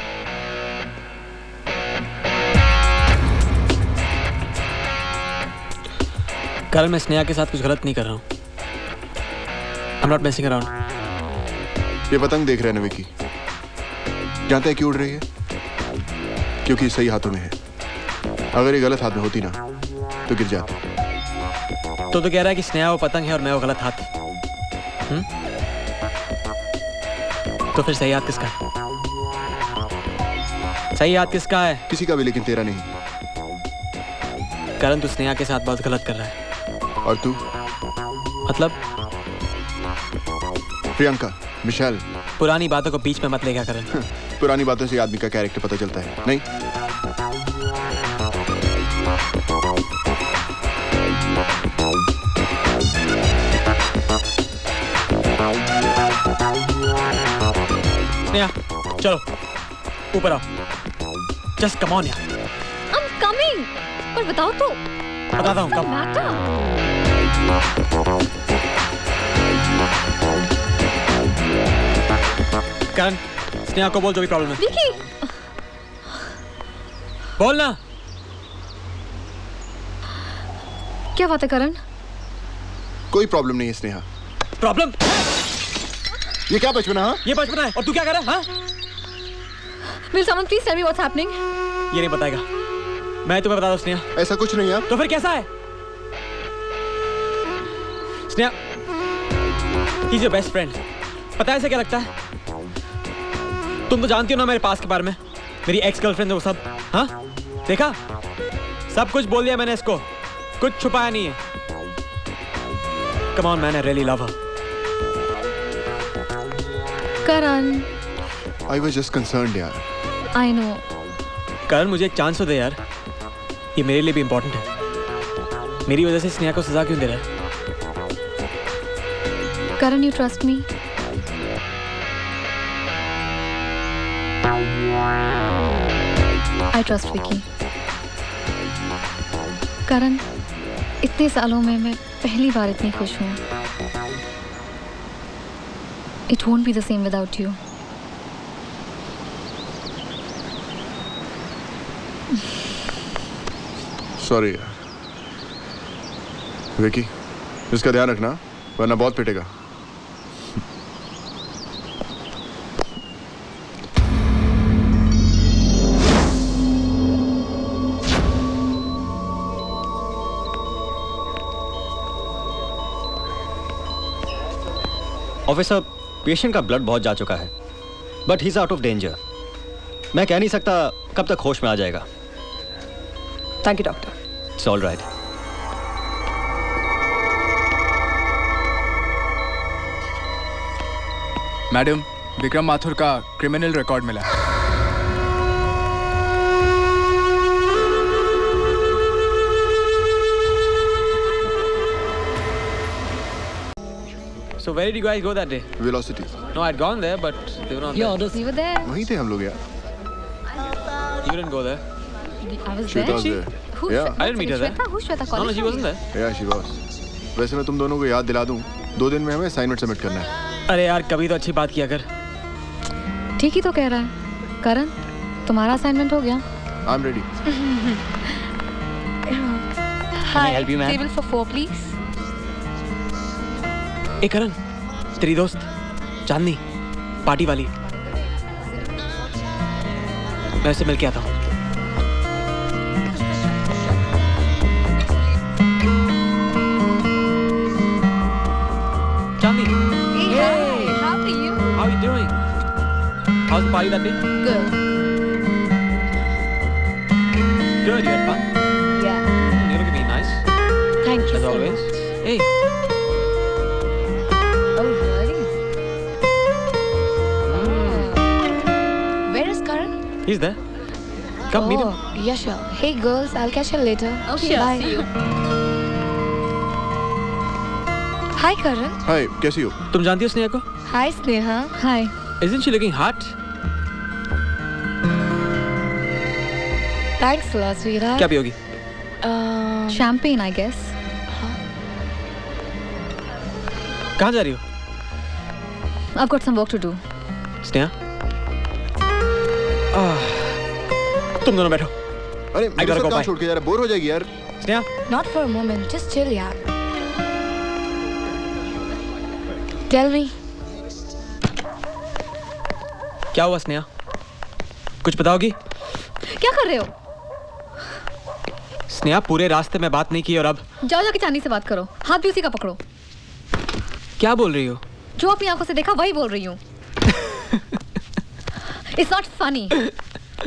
कल मैं स्नेहा के साथ कुछ गलत नहीं कर रहा हूँ. I'm not messing around. ये पतंग देख रहे हैं विकी. जानते हैं क्यों उड़ रही है? क्योंकि सही हाथों में है. अगर ये गलत हाथ में होती ना तो गिर जाती. तो तो कह रहा है कि स्नेहा वो पतंग है और मैं वो गलत हाथ. हम्म तो फिर सही हाथ किसका है? सही हाथ किसका है? किसी का भी, लेकिन तेरा नहीं. करण तू स्नेहा के साथ बहुत गलत कर रहा है. और तू? मतलब प्रियंका, मिशेल. पुरानी बातों को बीच में मत लेगा करण. हाँ, पुरानी बातों से आदमी का कैरेक्टर पता चलता है. नहीं स्नेहा, चलो ऊपर आओ. Just come on यार. I'm coming. पर बताओ तो. बताता हूँ कब. करण, स्नेहा को बोल जो भी प्रॉब्लम है. विकी, बोल ना. क्या बात है करण? कोई प्रॉब्लम नहीं है स्नेहा. प्रॉब्लम? ये क्या बचपना है? ये बचपना है और तू क्या कर रहा है? हाँ? Will someone please tell me what's happening? ये नहीं बताएगा. मैं तुम्हें बता दूँ स्नेहा. ऐसा कुछ नहीं है. तो फिर कैसा है? Sneha, he's your best friend. पता है ऐसे क्या लगता है? तुम तो जानती हो ना मेरे पास के बारे में. मेरी एक्स गर्लफ्रेंड है वो सब. हाँ? देखा? सब कुछ बोल दिया मैंने इसको. कुछ छुपाया नहीं है. Come on man, I really love her. Karan, I was just concerned यार. I know. करण मुझे एक चांस तो दे यार. ये मेरे लिए भी इम्पोर्टेंट है. मेरी वजह से स्नेहा को सजा क्यों दे रहा है? करण you trust me? I trust Vicky. करण इतने सालों में मैं पहली बार इतनी खुश हूँ. It won't be the same without you. Sorry, Vicky. इसका ध्यान रखना, वरना बहुत पिटेगा. Officer. पेशेंट का ब्लड बहुत जा चुका है, but he is out of danger. मैं कह नहीं सकता कब तक होश में आ जाएगा. Thank you doctor. It's all right. Madam, Vikram Mathur का क्रिमिनल रिकॉर्ड मिला. So where did you guys go that day? Velocity. No, I had gone there, but they were not. Yeah, there. We were there. वहीं थे हम लोग यार. You didn't go there. I was Shweta there. Was she? Who? Yeah. I didn't meet her there. Shweta? Who? Shweta college? No, no, she wasn't there. Yeah, she was. वैसे मैं तुम दोनों को याद दिला दूँ, दो दिन में हमें असाइनमेंट सबमिट करना है। अरे यार कभी तो अच्छी बात किया कर। ठीक ही तो कह रहा है। करण, तुम्हारा असाइनमेंट हो गया? I'm ready. Hi, table for four, please. ए करण, तेरी दोस्त चांदनी, पार्टी वाली, मैं उससे मिल के आता हूँ। How's the party that day? Good. Good, you had fun? Yeah. Mm, you look at me, nice. Thank you. As always. Hey. Oh, really? Mm. Where is Karan? He's there. Come oh, meet him. Yeah, sure. Hey, girls, I'll catch you later. Okay, sure. Bye. See you. Hi, Karan. Hi, how are you? You know Sneha? Hi, Sneha. Hi. Isn't she looking hot? Thanks a lot, sweetheart. What will you drink? Uh, Champagne, I guess. Huh? Where are you going? I've got some work to do. Sneha? Uh, you both sit. Hey, I gotta go by. You'll get bored, yaar. Sneha? Not for a moment. Just chill, yaar. Tell me. क्या हुआ स्नेहा? कुछ बताओगी? क्या कर रहे हो? स्नेहा पूरे रास्ते में बात नहीं की और अब जाओ जाके चांदनी से बात करो, हाथ भी उसी का पकड़ो। क्या बोल रही हो? जो अपनी आंखों से देखा वही बोल रही हूँ। It's not funny.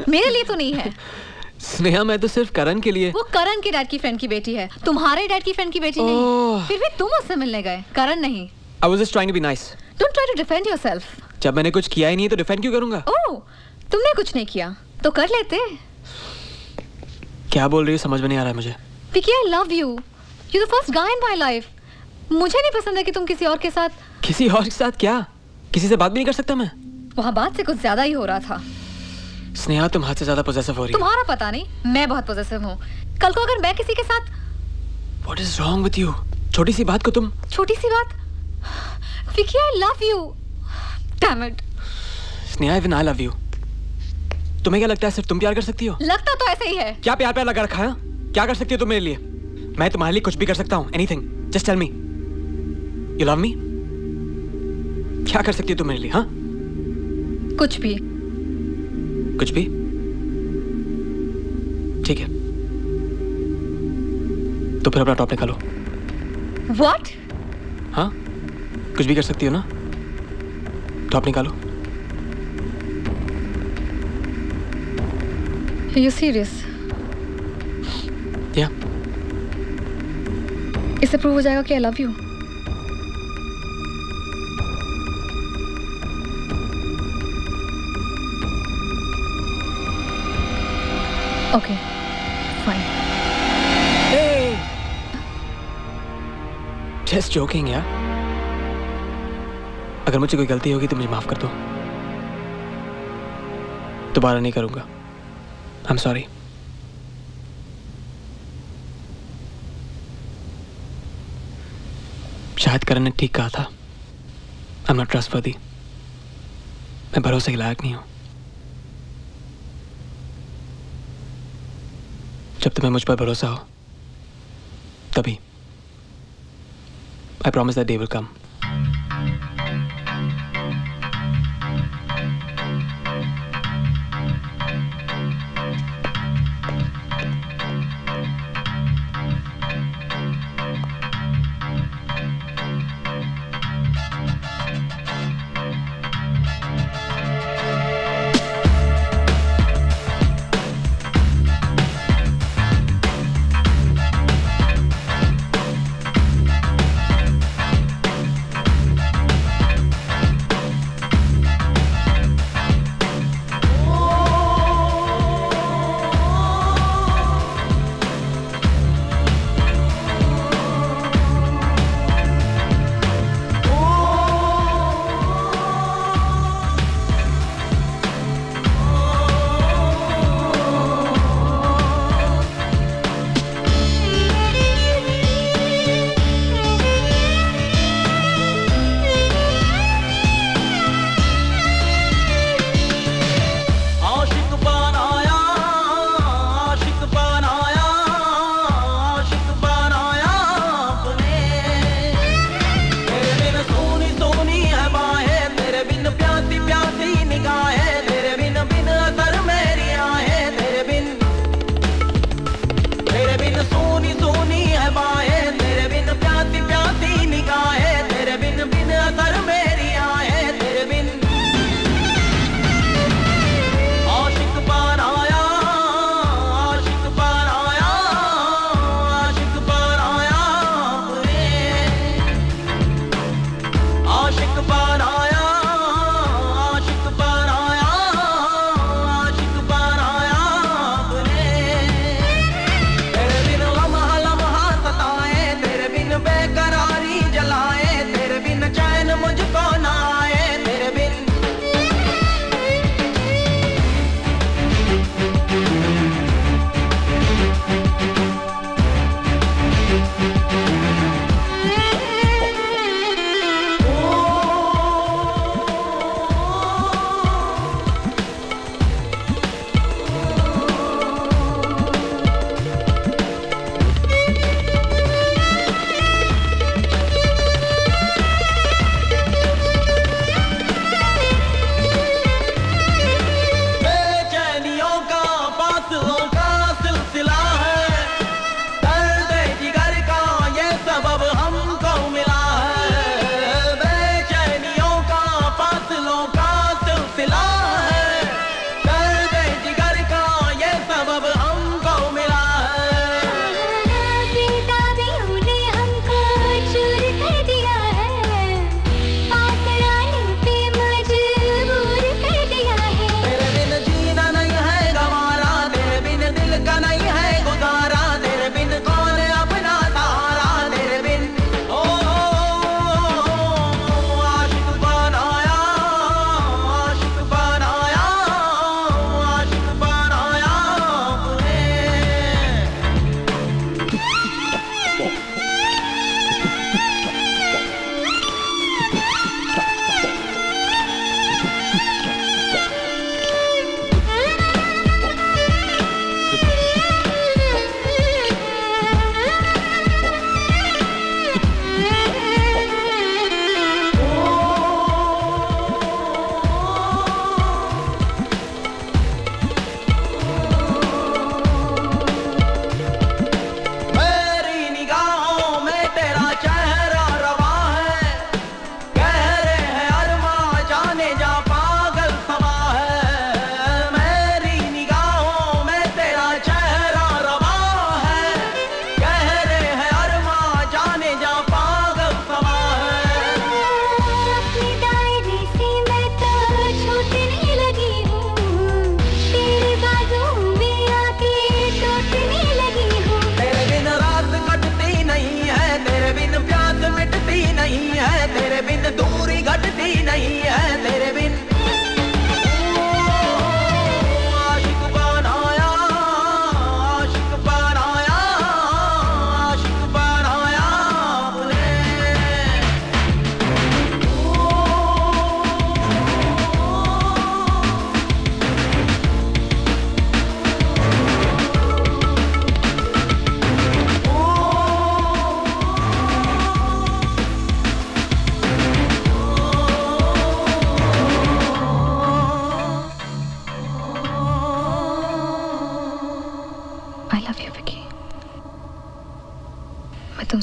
मेरे लिए तो नहीं है। स्नेहा मैं तो सिर्फ करण के लिए। वो करण के डैड की फ्रेंड की बेटी है, तुम्हारे डैड की फ्रेंड की बेटी नहीं। फिर भी तुम उससे मिलने गए, करण नहीं। I was just trying to be nice. Don't try to defend yourself. जब मैंने कुछ किया ही नहीं है तो डिफेंड क्यों करूंगा? ओह, तुमने कुछ नहीं किया तो कर लेते। क्या बोल रही हो समझ में नहीं आ रहा है मुझे। Vicky, I love you. You're the first guy in my life. मुझे नहीं पसंद है कि तुम किसी और के साथ। किसी और के साथ क्या? किसी से बात भी नहीं कर सकता मैं? वहाँ बात से कुछ ज्यादा ही हो रहा था। स्नेहा तुम हाथ से ज्यादा पोजेसिव हो रही हो। तुम्हारा पता नहीं, मैं बहुत पोजेसिव हूँ। कल को अगर मैं किसी के साथ। What is wrong with you? छोटी सी बात को तुम। छोटी सी बात? Vicky, I love you. Damn it. Sneha, even I love you. तुम्हें क्या लगता है सिर्फ तुम प्यार कर सकती हो? लगता तो ऐसे ही है। क्या प्यार प्यार लगा रखा है? क्या कर सकती हो तुम मेरे लिए? मैं तुम्हारे लिए कुछ भी कर सकता हूँ। Anything. Just tell me. You love me? क्या कर सकती हो तुम मेरे लिए? हाँ? कुछ भी। कुछ भी? ठीक है। तो फिर अपना टॉप निकालो। What? हाँ? कुछ भी कर सकती हो ना? टॉप निकालो। Are you serious? Yeah. इससे प्रूव हो जाएगा कि I love you. Okay. Fine. Hey. Just joking, yeah. अगर मुझे कोई गलती होगी तो मुझे माफ कर दो, दोबारा नहीं करूंगा। I am sorry. शायद करण ने ठीक कहा था, आई एम नॉट ट्रस्टवर्दी। मैं भरोसे के लायक नहीं हूं। जब तुम्हें मुझ पर भरोसा हो तभी। I promise that day will come.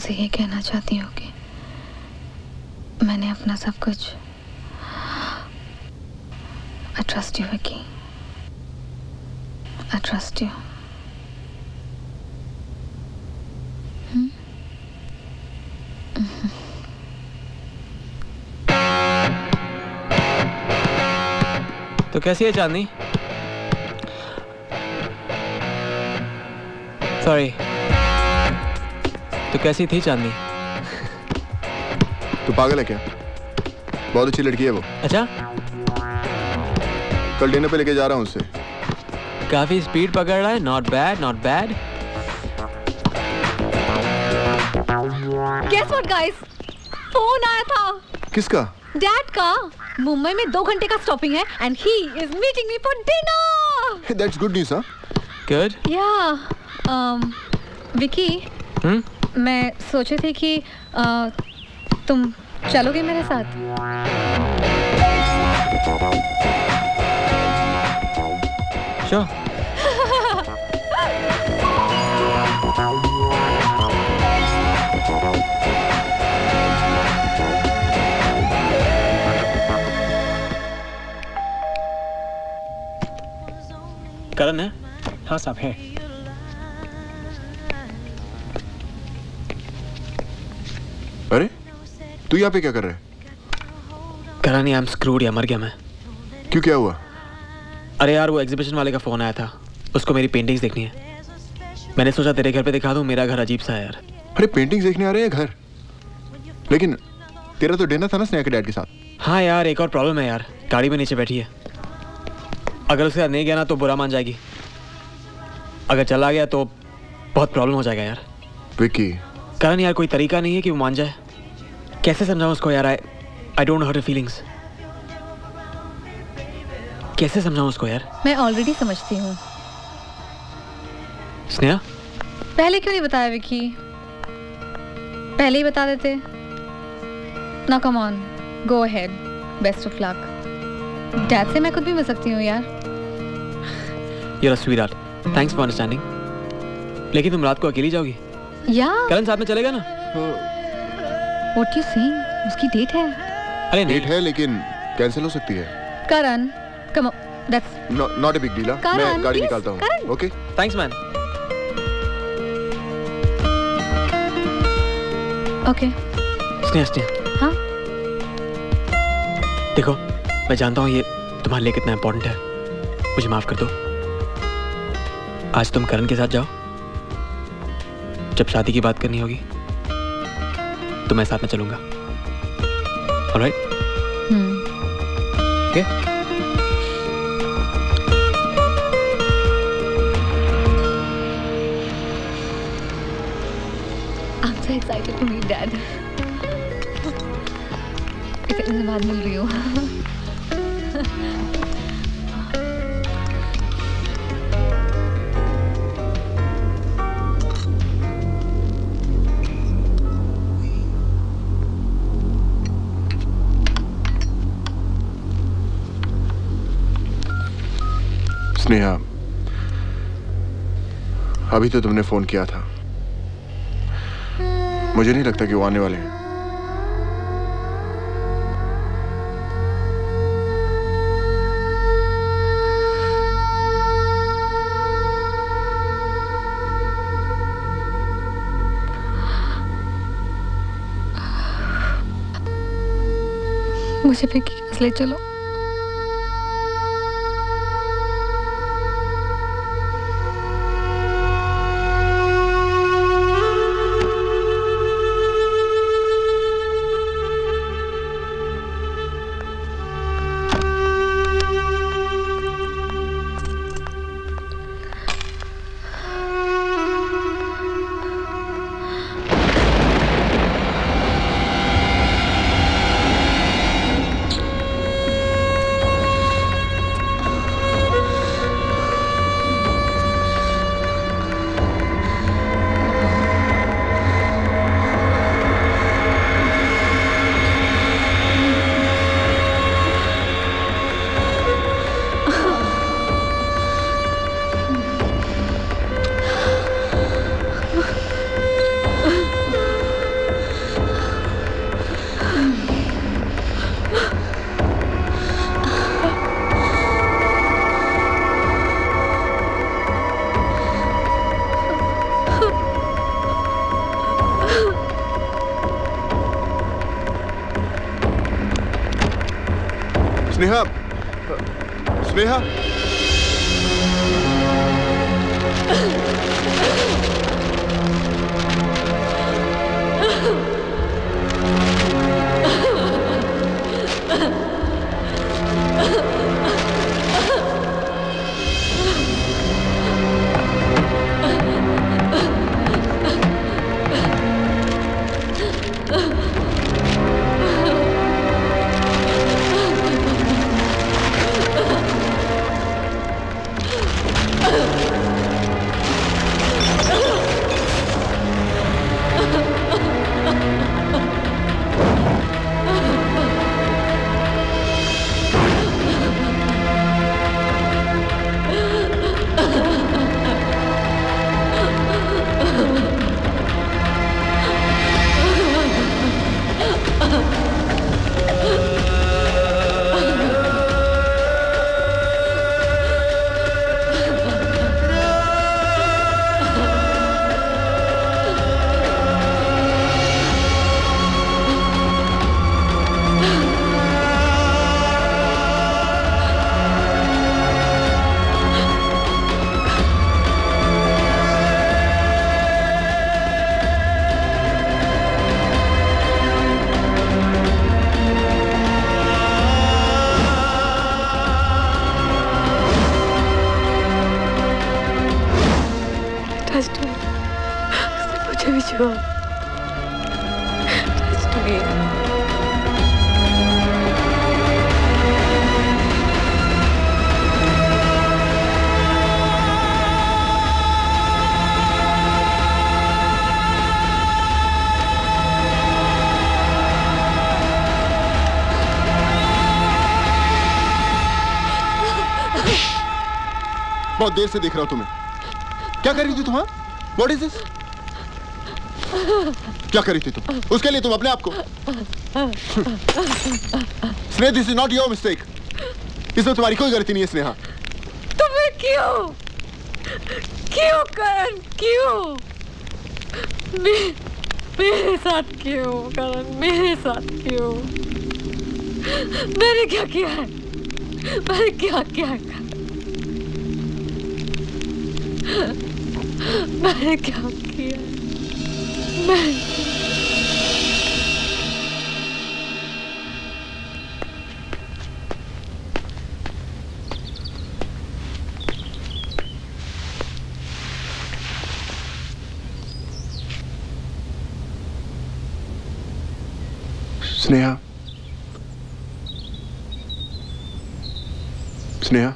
से ये कहना चाहती हूँ कि मैंने अपना सब कुछ I trust you, Vicky. I trust you. Hmm? Mm-hmm. तो कैसी है चांदनी? सॉरी, तो कैसी थी चांदनी? तू पागल है क्या? बहुत अच्छी लड़की है वो। अच्छा? कल डिनर पे लेके जा रहा हूँ उससे। काफी स्पीड पकड़ रहा है। Not bad, not bad. Guess what guys? Phone आया था। किसका? डैड का। मुंबई में दो घंटे का स्टॉपिंग है and he is meeting me for dinner. That's good news. हाँ, गुड। या um विकी, हम मैं सोचे थे कि uh, तुम चलोगे मेरे साथ। श्योर। करण है? हाँ साहब है। अरे तू यहाँ पे क्या कर रहा है? करण आई एम स्क्रूड या मर गया मैं। क्यों, क्या हुआ? अरे यार, वो एग्जीबिशन वाले का फोन आया था, उसको मेरी पेंटिंग्स देखनी है। मैंने सोचा तेरे घर पे दिखा दूँ, मेरा घर अजीब सा है यार। अरे पेंटिंग्स देखने आ रहे हैं घर? लेकिन तेरा तो डिनर था ना स्नेहा के डैड के साथ। हाँ यार, एक और प्रॉब्लम है यार, गाड़ी में नीचे बैठी है। अगर उसके साथ नहीं गया ना तो बुरा मान जाएगी, अगर चला गया तो बहुत प्रॉब्लम हो जाएगा यार। विकी। करण यार, कोई तरीका नहीं है कि वो मान जाए? कैसे समझाऊँ उसको यार? I I don't know her feelings. कैसे समझाऊँ उसको यार? मैं ऑलरेडी समझती हूँ। स्नेहा, पहले क्यों नहीं बताया विकी? पहले ही बता देते ना। Come on, go ahead, best of luck. Dad से मैं खुद भी मिल सकती हूँ यार। You're a sweetheart. Thanks for understanding. लेकिन तुम रात को अकेली जाओगी? Yeah. करण साथ में चलेगा ना? What you saying? उसकी डेट है? अरे डेट है लेकिन कैंसिल हो सकती है। करण, come on. That's not not a big deal. मैं गाड़ी निकालता हूँ। Okay. Thanks man. Okay. Sneha, Sneha. हाँ? देखो, मैं जानता हूँ ये तुम्हारे लिए कितना इम्पोर्टेंट है, मुझे माफ कर दो। आज तुम करण के साथ जाओ, जब शादी की बात करनी होगी तो मैं साथ में चलूंगा। Alright? Hmm. Okay? I'm so excited to meet Dad. इतने दिन बाद मिल रही हूँ। स्नेहा, अभी तो तुमने फोन किया था, मुझे नहीं लगता कि वो आने वाले हैं। मुझे विकी के पास ले चलो। स्नेहा, स्नेहा। बहुत देर से देख रहा हूं तुम्हें। क्या कर रही थी तुम? What is this? क्या कर रही थी तुम? उसके लिए तुम अपने आप को। Sneha, this is not your mistake. इसमें तुम्हारी कोई गलती नहीं है स्नेहा। तुम्हें क्यों? क्यों करण? क्यों? मे, मेरे साथ क्यों करण? मेरे साथ क्यों? मैंने क्या किया है? मैंने क्या किया है? मैंने क्या किया? मैं स्नेहा, स्नेहा,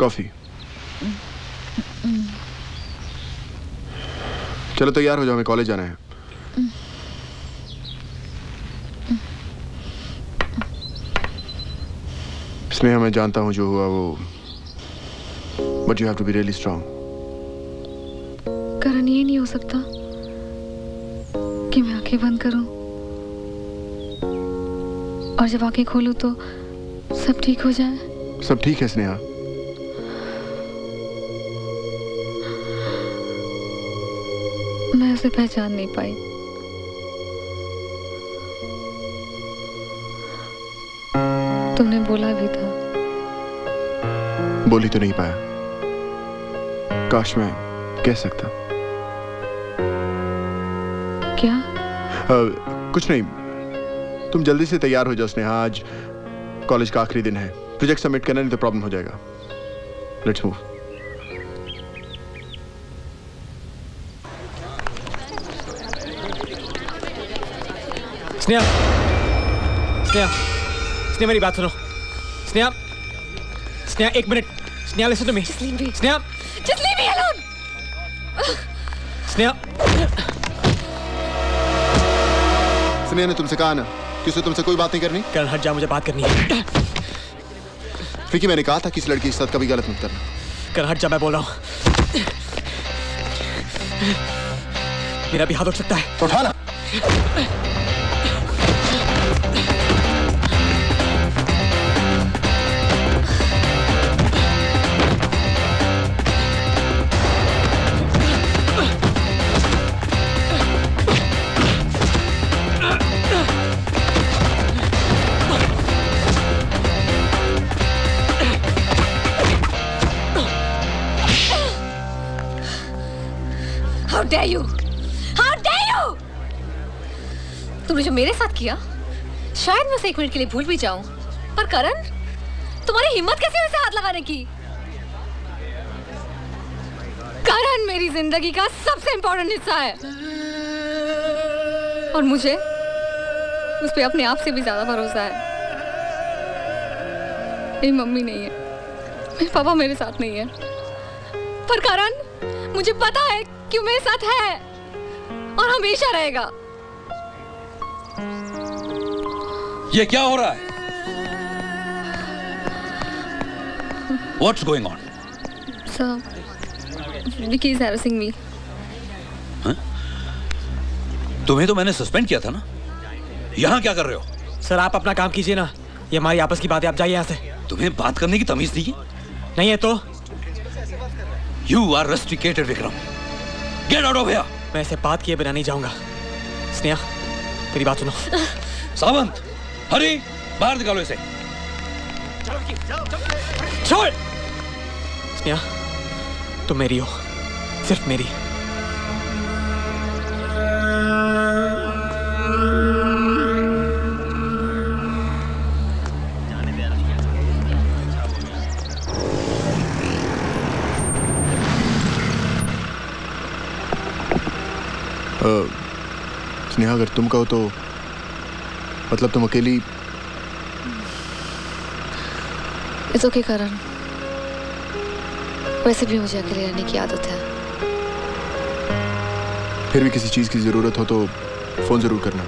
कॉफी। चलो तैयार हो जाओ, हमें कॉलेज जाना है। स्नेहा, मैं जानता हूं जो हुआ वो, but you have to be really strong. Karan, ये नहीं हो सकता कि मैं आंखें बंद करूं और जब आंखें खोलूं तो सब ठीक हो जाए। सब ठीक है स्नेहा। मैं उसे पहचान नहीं पाई। तुमने बोला भी था। बोली तो नहीं पाया। काश मैं कह सकता। क्या? आ, कुछ नहीं। तुम जल्दी से तैयार हो जाओ स्नेहा, आज कॉलेज का आखिरी दिन है। प्रोजेक्ट सबमिट करना, नहीं तो प्रॉब्लम हो जाएगा। Let's move. स्नेहा, स्नेहा, स्नेहा, मेरी बात सुनो। स्नेहा, स्नेहा, एक minute. Sneha, listen to me. Sneha, just leave me alone. Sneha, Sneha ने तुमसे कहा ना कि उसे तुमसे कोई बात नहीं करनी। करण, हट जा, मुझे बात करनी है। विकी, मैंने कहा था कि इस लड़की के साथ कभी गलत मत करना। करण, हट जा, मैं बोल रहा हूँ। मेरा भी हाथ उठ सकता है। उठा ना। dare you? How dare you? तुमने जो मेरे साथ किया, शायद मैं उसे एक मिनट के लिए भूल भी जाऊं। पर करण, तुम्हारी हिम्मत कैसे हुई उसे हाथ लगाने की? करण मेरी जिंदगी का सबसे इंपॉर्टेंट हिस्सा है और मुझे उस पर अपने आप से भी ज्यादा भरोसा है। मेरी मम्मी नहीं है, मेरे पापा मेरे साथ नहीं है, पर करण मुझे पता है कि वो मेरे साथ है और हमेशा रहेगा। ये क्या हो रहा है? What's going on? Sir, Vicky is harassing me. हाँ? तुम्हें तो मैंने सस्पेंड किया था ना? यहाँ क्या कर रहे हो? सर आप अपना काम कीजिए ना, ये हमारी आपस की बात है, आप जाइए यहाँ से। तुम्हें बात करने की तमीज नहीं है? नहीं है तो? You are rusticated, Vikram. Get out of here. मैं ऐसे बात किए बिना नहीं जाऊँगा। स्नेहा, तेरी बात सुनो। सावंत, हरी, बाहर निकालो इसे। छोड़। स्नेहा, तुम मेरी हो, सिर्फ मेरी। स्नेहा अगर तुम कहो तो मतलब तुम अकेली। इट्स ओके करण, वैसे भी मुझे अकेले रहने की आदत है। फिर भी किसी चीज की जरूरत हो तो फोन जरूर करना।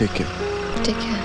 Take care. Take care.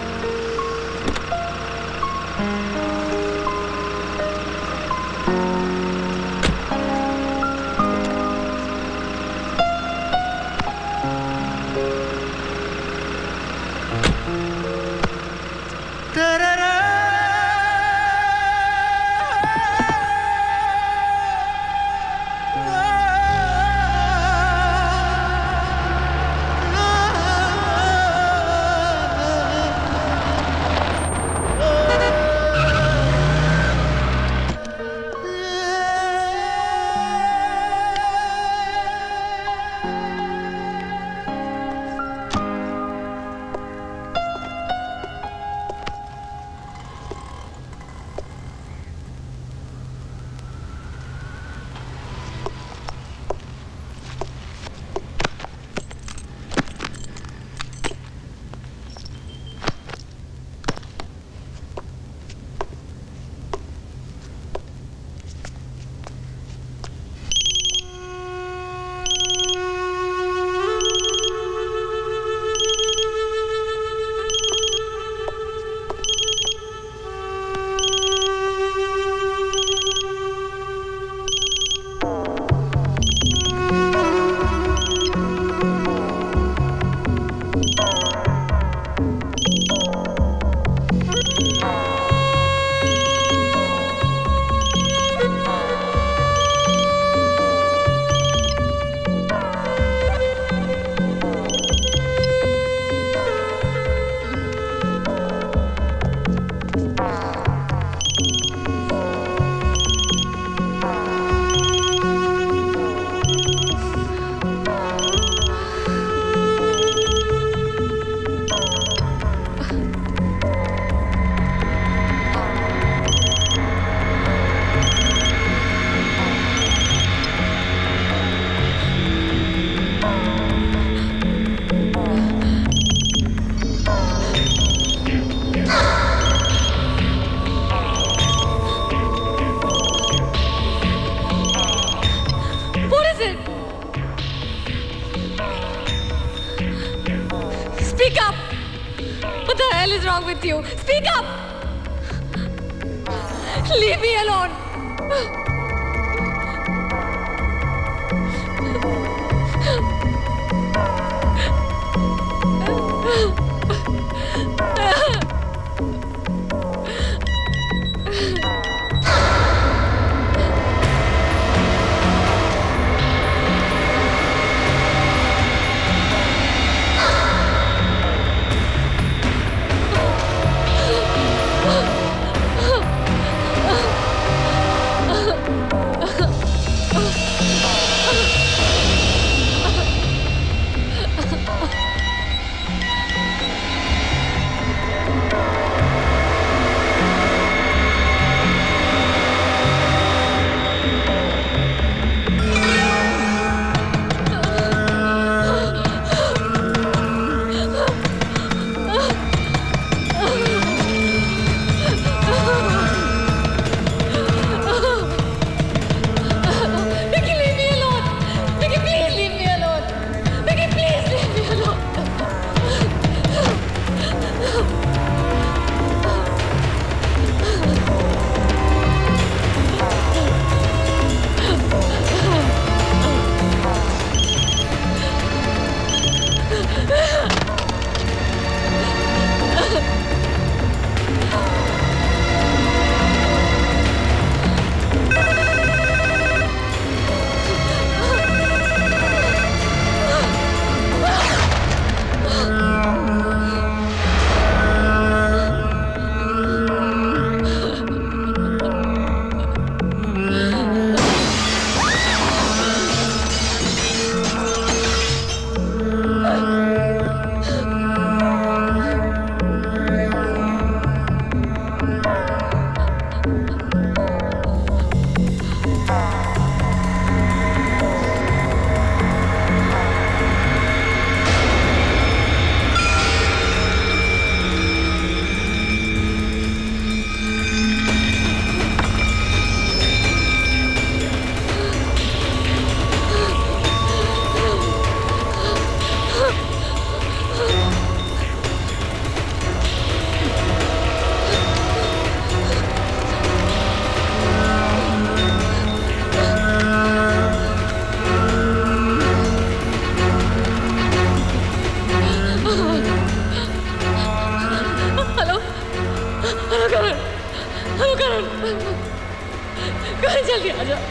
जल्दी आ जाओ,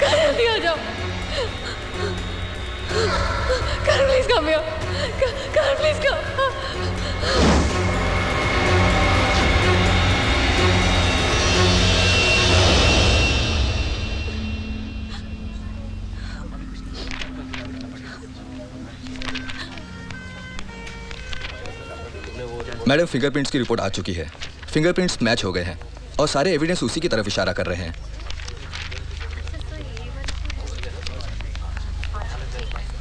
कर जल्दी आ जाओ, कर प्लीज कम यार, कर प्लीज कम। मैडम, फिंगरप्रिंट्स की रिपोर्ट आ चुकी है। फिंगरप्रिंट्स मैच हो गए हैं और सारे एविडेंस उसी की तरफ इशारा कर रहे हैं।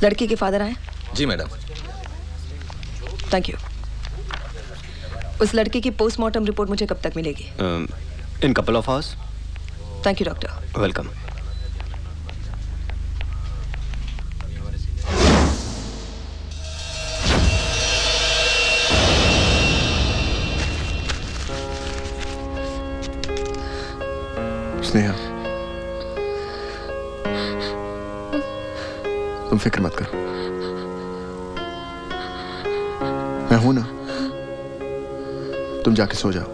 लड़की के फादर आए? जी मैडम। Thank you. उस लड़की की पोस्टमार्टम रिपोर्ट मुझे कब तक मिलेगी? In couple of hours. Thank you doctor. Welcome. Sneha, तुम फिक्र मत करो, मैं हूं ना। तुम जाके सो जाओ,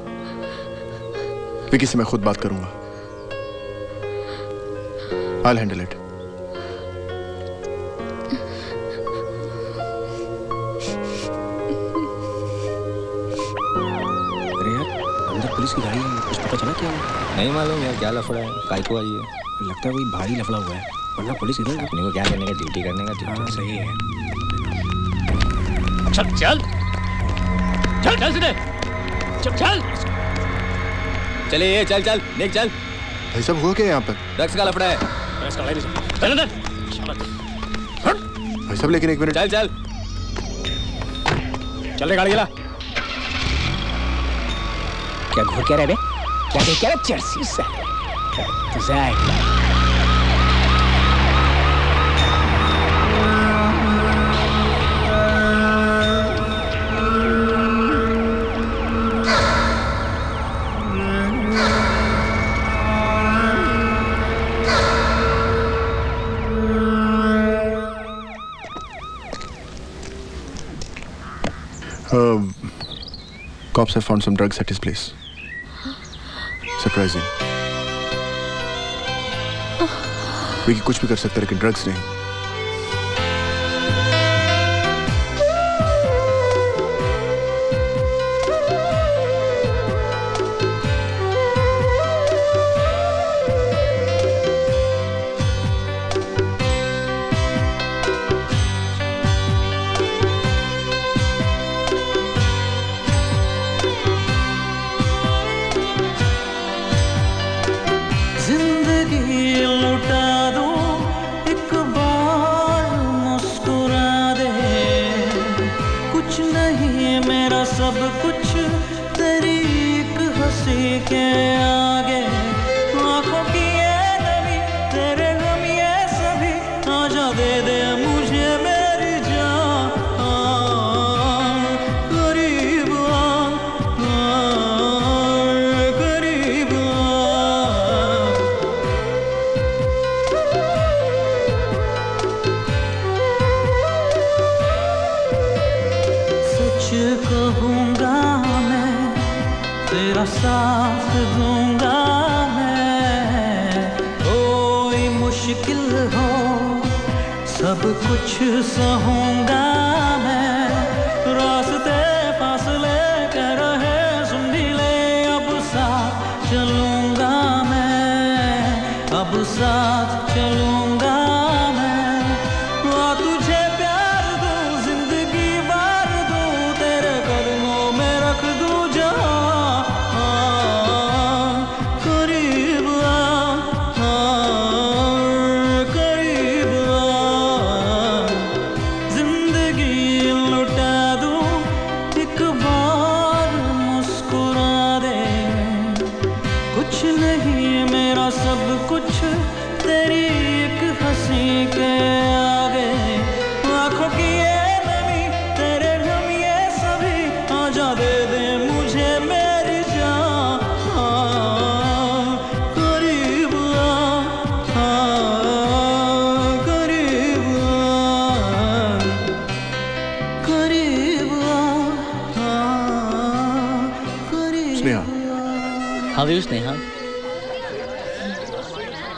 विकी से मैं खुद बात करूंगा। I'll handle it। इसकी गाड़ी कुछ पता चला क्या? नहीं मालूम यार, क्या लफड़ा है, काय को आई है। लगता है कोई भारी लफड़ा हुआ है, वरना पुलिस इधर अपने को क्या करने का, ड्यूटी करने का। ड्यूटी सही है। चल चल चल चल सीधे चल चल चले ये चल चल देख चल। भाई सब हुआ क्या यहाँ पर? ड्रग्स का लफड़ा है। ड्रग्स का लड़ाई है। चल अंदर भाई सब। लेकिन एक मिनट, चल चल चल रे गाड़ी चला। क्या घोर क्या रहे बे? क्या देख क्या रहे? चर्सी से um, cops have found some drugs at his place. Surprising. Vicky कुछ भी कर सकते हैं लेकिन ड्रग्स नहीं।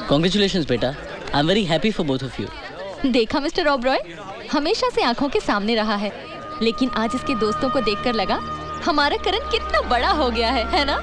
Congratulations, बेटा. I'm very happy for both of you. देखा मिस्टर ओब्रॉय, हमेशा से आंखों के सामने रहा है, लेकिन आज इसके दोस्तों को देखकर लगा हमारा करण कितना बड़ा हो गया है, है ना?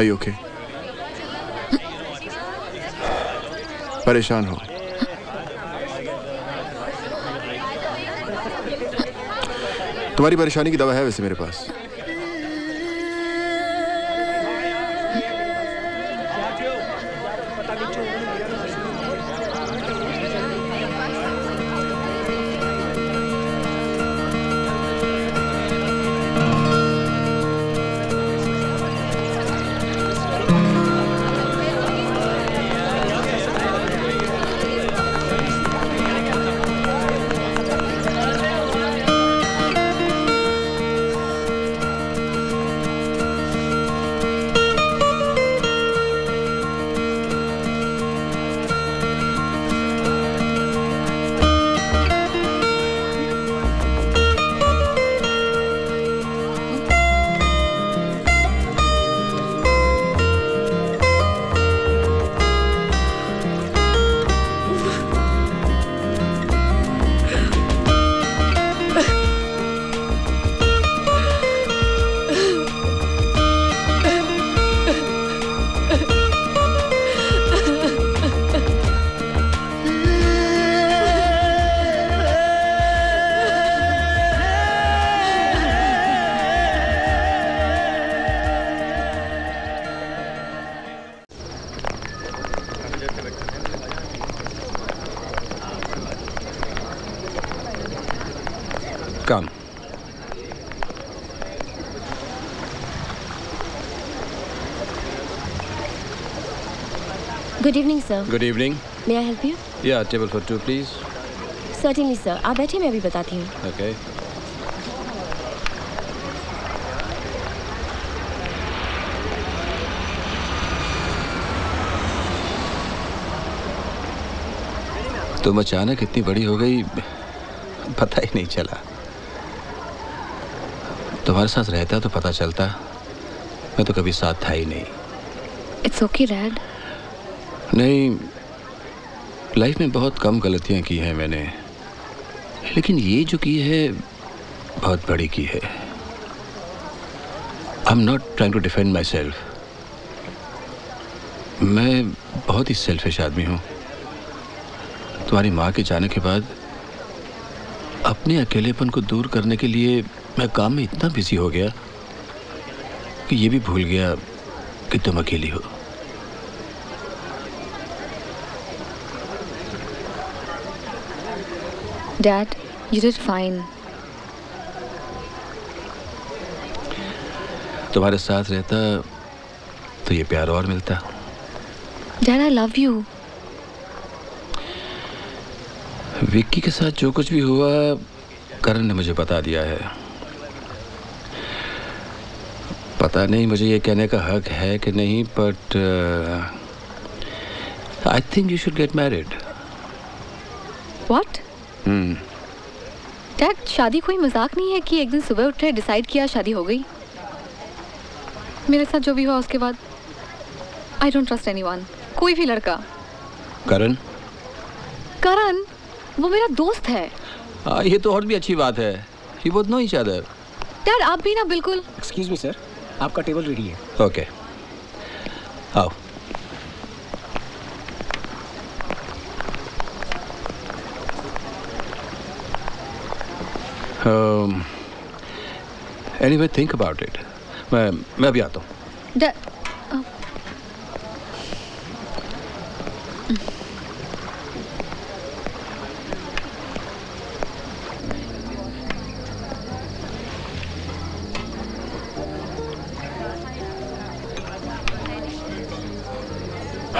Are you okay? परेशान हो? तुम्हारी परेशानी की दवा है वैसे मेरे पास। Good evening, sir. Good evening. May I help you? Yeah, table for two, please. Certainly, sir. आप बैठे मैं अभी बताती हूँ. Okay. तुम अचानक इतनी बड़ी हो गई, पता ही नहीं चला. तुम्हारे साथ रहता तो पता चलता. मैं तो कभी साथ था ही नहीं. It's okay, Dad. नहीं, लाइफ में बहुत कम गलतियां की हैं मैंने, लेकिन ये जो की है बहुत बड़ी की है. I am not trying to defend myself. मैं बहुत ही सेल्फिश आदमी हूँ. तुम्हारी माँ के जाने के बाद अपने अकेलेपन को दूर करने के लिए मैं काम में इतना बिजी हो गया कि ये भी भूल गया कि तुम अकेली हो. Dad, you did fine. तुम्हारे साथ रहता तो ये प्यार और मिलता. Dad, I love you. Vicky के साथ जो कुछ भी हुआ करण ने मुझे बता दिया है. पता नहीं मुझे ये कहने का हक है कि नहीं, but uh, I think you should get married. What? हम्म डैड, शादी कोई मजाक नहीं है कि एक दिन सुबह उठे डिसाइड किया शादी हो गई. मेरे साथ जो भी हुआ उसके बाद आई डोंट ट्रस्ट एनीवन. कोई भी लड़का. करण करण वो मेरा दोस्त है. आ, ये तो और भी अच्छी बात है. You both know each other. Dad आप भी ना. बिल्कुल. एक्सक्यूज मी सर, आपका टेबल रेडी है. Okay okay. आओ. Um, anyway, think about it. मैं मैं अभी आता हूँ.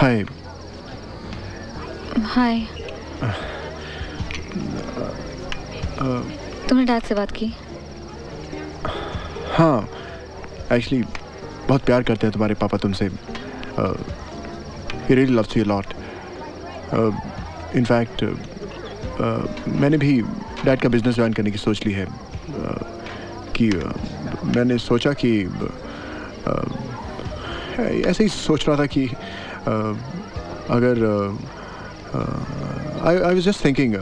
Hi. हाय। तुमने डैड से बात की? हाँ, एक्चुअली बहुत प्यार करते हैं तुम्हारे पापा तुमसे। He really loves you a lot. In fact, मैंने भी डैड का बिजनेस ज्वाइन करने की सोच ली है। कि मैंने सोचा कि ऐसे ही सोच रहा था कि अगर I I was just thinking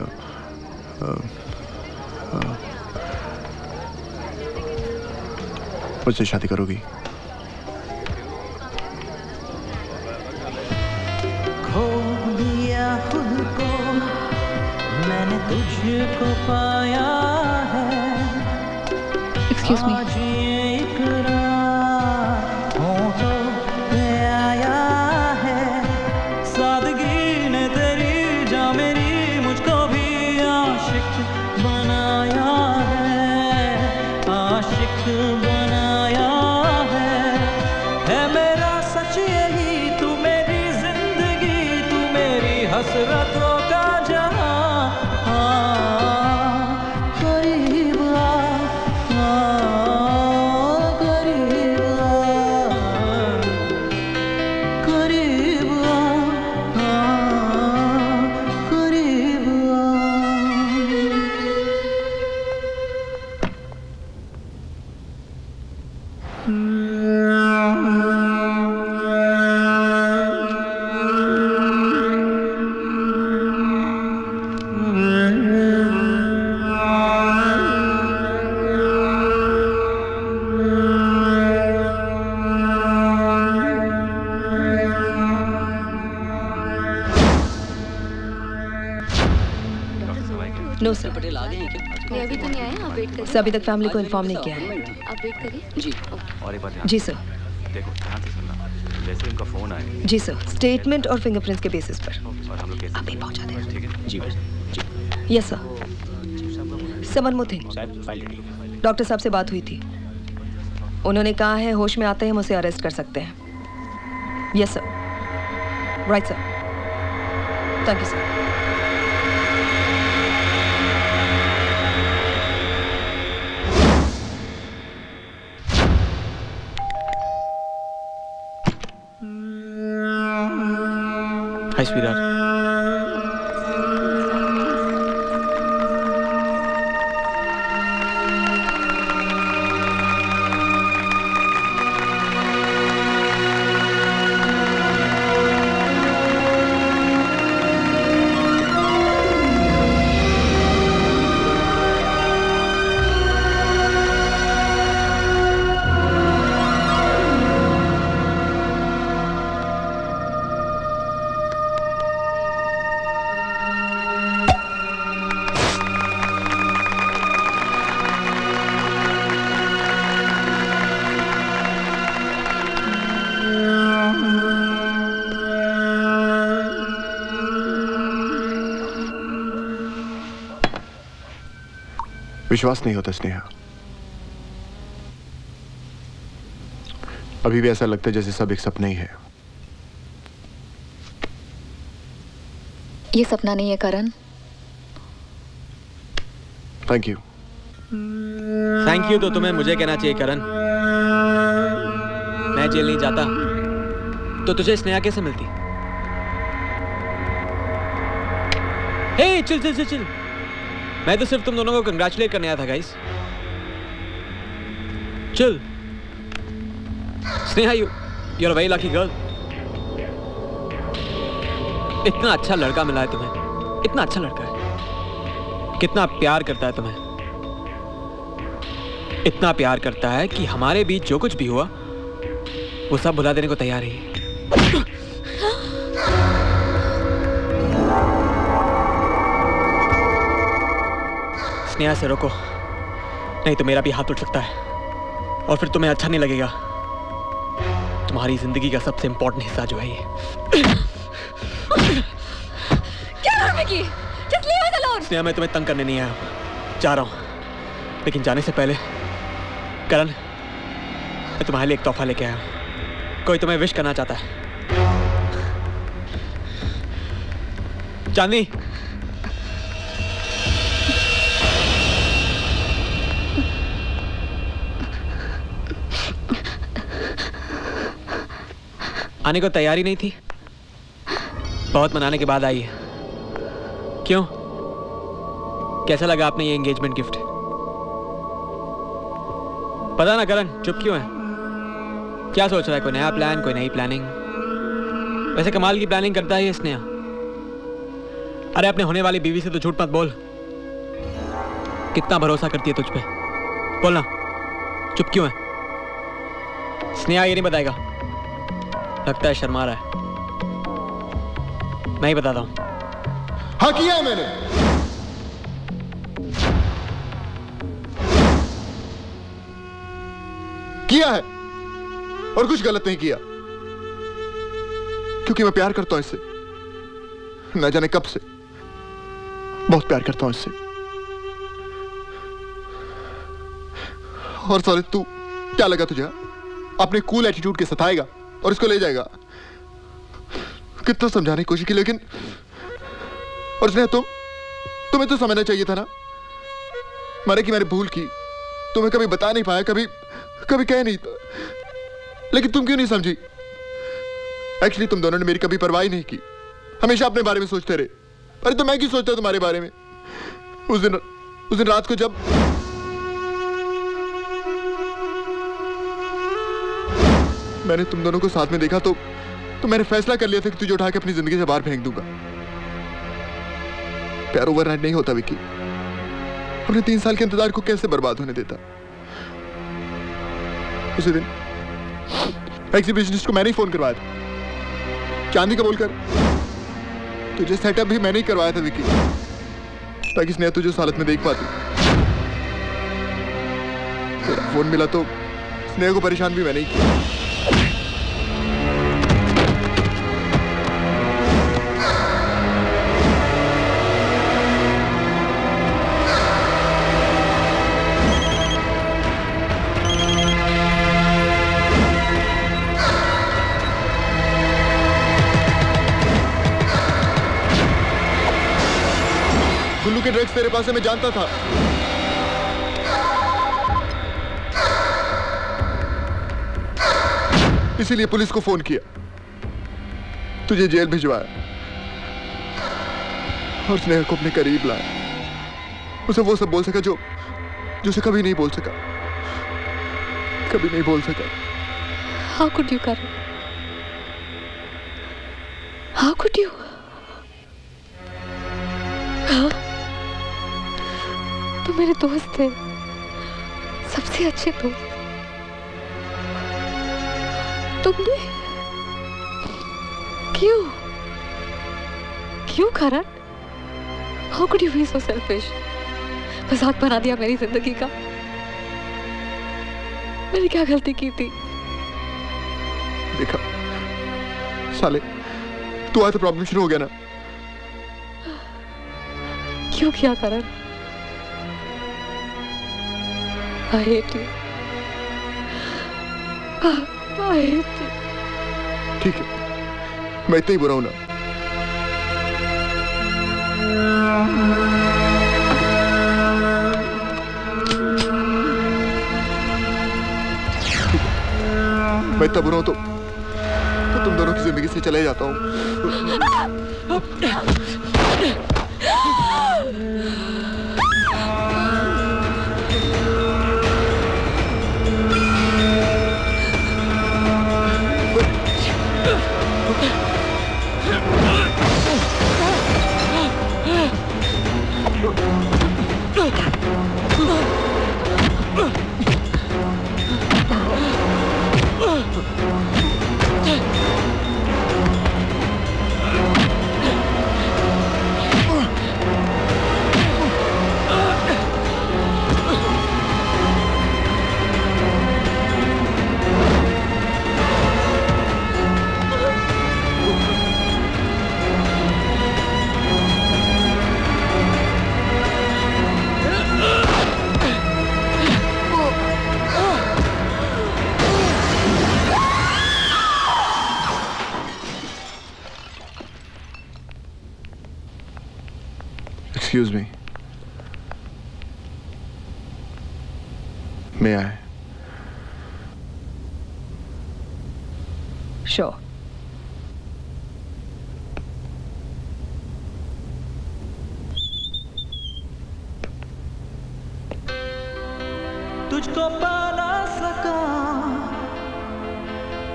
मुझसे शादी करोगी? Excuse me. अभी तक फैमिली को इन्फॉर्म नहीं किया है। आप वेट करिए। जी। और एक बात ध्यान। जी सर। देखो ध्यान से सुनना। जैसे उनका फोन आए। जी सर। स्टेटमेंट और फिंगरप्रिंट्स के बेसिस पर। और हम लोग कैसे? आप ही पहुंचा दें। ठीक है। जी जी। Yes sir. समन मोथिंग। डॉक्टर साहब से बात हुई थी। उन्होंने कहा है होश में आते ही हम उसे अरेस्ट कर सकते हैं। Yes sir. Right sir. Thank you sir. Hi, sweetheart. विश्वास नहीं होता स्नेहा, अभी भी ऐसा लगता है जैसे सब एक सपना ही है। ये सपना नहीं है Karan. Thank you. Thank you तो तुम्हें मुझे कहना चाहिए करण। मैं जेल नहीं जाता तो तुझे स्नेहा कैसे मिलती? Hey chill chill chill chill. मैं तो सिर्फ तुम दोनों को कंग्रेचुलेट करने आया था गाइस। चल Sneha, you you are a very lucky girl. इतना अच्छा लड़का मिला है तुम्हें। इतना अच्छा लड़का है, कितना प्यार करता है तुम्हें। इतना प्यार करता है कि हमारे बीच जो कुछ भी हुआ वो सब भुला देने को तैयार है। स्नेहा से रोको, नहीं तो मेरा भी हाथ उठ सकता है और फिर तुम्हें अच्छा नहीं लगेगा। तुम्हारी जिंदगी का सबसे इंपॉर्टेंट हिस्सा जो है ये। स्नेहा, मैं तुम्हें तंग करने नहीं आया, जा रहा हूँ। लेकिन जाने से पहले करण, मैं तुम्हारे लिए एक तोहफा लेके आया हूँ। कोई तुम्हें विश करना चाहता है। चांदनी, आने को तैयारी नहीं थी? बहुत मनाने के बाद आई है। क्यों, कैसा लगा आपने ये एंगेजमेंट गिफ्ट? पता ना करण चुप क्यों है? क्या सोच रहा है? कोई नया प्लान, कोई नई प्लानिंग? वैसे कमाल की प्लानिंग करता है ये स्नेहा। अरे अपने होने वाली बीवी से तो झूठ मत बोल। कितना भरोसा करती है तुझ पे, बोलना चुप क्यों है? स्नेहा ये नहीं बताएगा, लगता है शर्मा रहा है। मैं ही बताता हूँ। हाँ किया है मैंने। किया है और कुछ गलत नहीं किया, क्योंकि मैं प्यार करता हूं इससे। न जाने कब से बहुत प्यार करता हूं इससे। और सॉरी, तू क्या लगा तुझे अपने कूल एटीट्यूड के सताएगा और इसको ले जाएगा? कितना समझाने की कोशिश की, लेकिन और स्नेहा तुम तुम्हें तो समझना चाहिए था ना मारे कि मैंने भूल की। तुम्हें कभी बता नहीं पाया, कभी कभी कह नहीं था, लेकिन तुम क्यों नहीं समझी? एक्चुअली तुम दोनों ने मेरी कभी परवाह नहीं की, हमेशा अपने बारे में सोचते रहे। अरे तो मैं क्यों सोचता तुम्हारे बारे में? उस दिन उस दिन रात को जब मैंने तुम दोनों को साथ में देखा तो तो मैंने फैसला कर लिया था कि तुझे उठा के अपनी जिंदगी से बाहर फेंक दूंगा। प्यार ओवरनाइट नहीं होता विकी। हमने तीन साल के इंतजार को कैसे बर्बाद होने देता? उसी दिन एग्जीबिशनिस्ट को मैंने ही फोन करवाया था। चांदी का बोलकर तुझे सेटअप भी मैंने ही करवाया था विकी, ताकि स्नेहा तुझे उस हालत में देख पाती। तेरा फोन मिला तो स्नेहा को परेशान भी मैंने ही किया। ड्रग्स तेरे पास है, मैं जानता था। इसीलिए पुलिस को फोन किया, तुझे जेल भिजवाया और स्नेहा को अपने करीब लाया। उसे वो सब बोल सका जो जो उसे कभी नहीं बोल सका, कभी नहीं बोल सका। How could you, Karan? How could you? हाँ? तुम मेरे दोस्त थे, सबसे अच्छे दोस्त। तुमने क्यों क्यों कारण? How could you be so selfish? मजाक बना दिया मेरी जिंदगी का। मैंने क्या गलती की थी? देखा साले, तू आया तो प्रॉब्लम शुरू हो गया ना। क्यों किया करण? I hate you. I hate you. ठीक है, मैं इतना ही बुरा हूं ना। मैं इतना बुरा हूं तो, तो तुम दोनों की जिंदगी से चले जाता हूं। Oh! excuse me. May I? Sure. तुझको पा ना सका,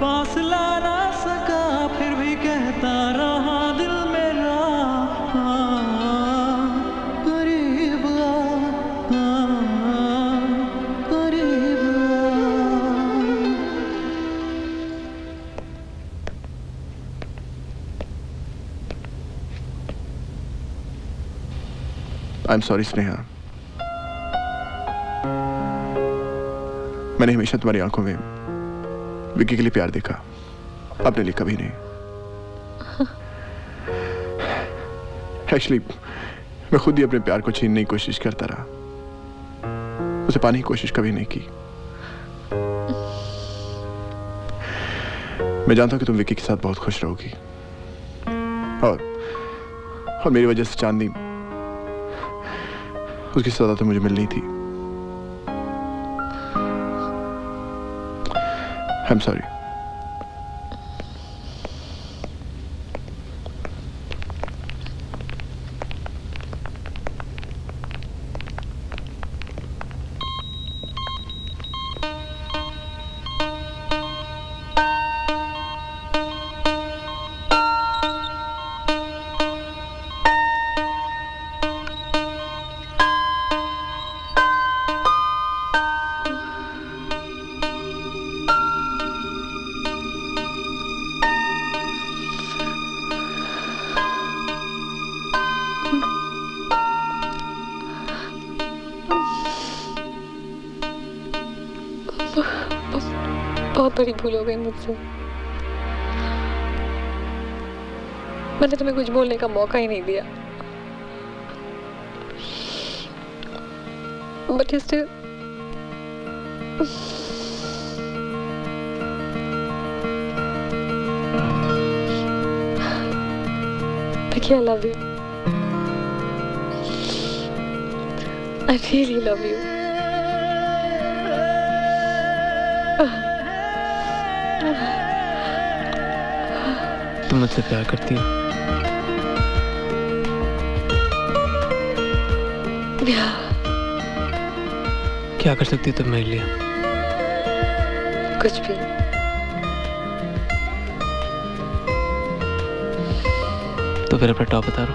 पास ला ना सका, फिर भी कहता रहा दिल मेरा करीब आ, करीब आ। I'm sorry, Sneha. मैंने हमेशा तुम्हारी आंखों में विक्की के लिए प्यार देखा, अपने लिए कभी नहीं। एक्चुअली मैं खुद ही अपने प्यार को छीनने की कोशिश करता रहा, उसे पाने की कोशिश कभी नहीं की। मैं जानता हूं कि तुम विक्की के साथ बहुत खुश रहोगी और, और मेरी वजह से चांदनी, उसकी सजा तो मुझे मिलनी थी। I'm sorry. बड़ी भूल हो गई मुझसे, मैंने तुम्हें कुछ बोलने का मौका ही नहीं दिया। बट स्टिल देखिए, I love you, I really love you. तुम मुझसे प्यार करती हो। क्या कर सकती हो तुम मेरे लिए? कुछ भी। तो फिर अपना टॉप उतारो।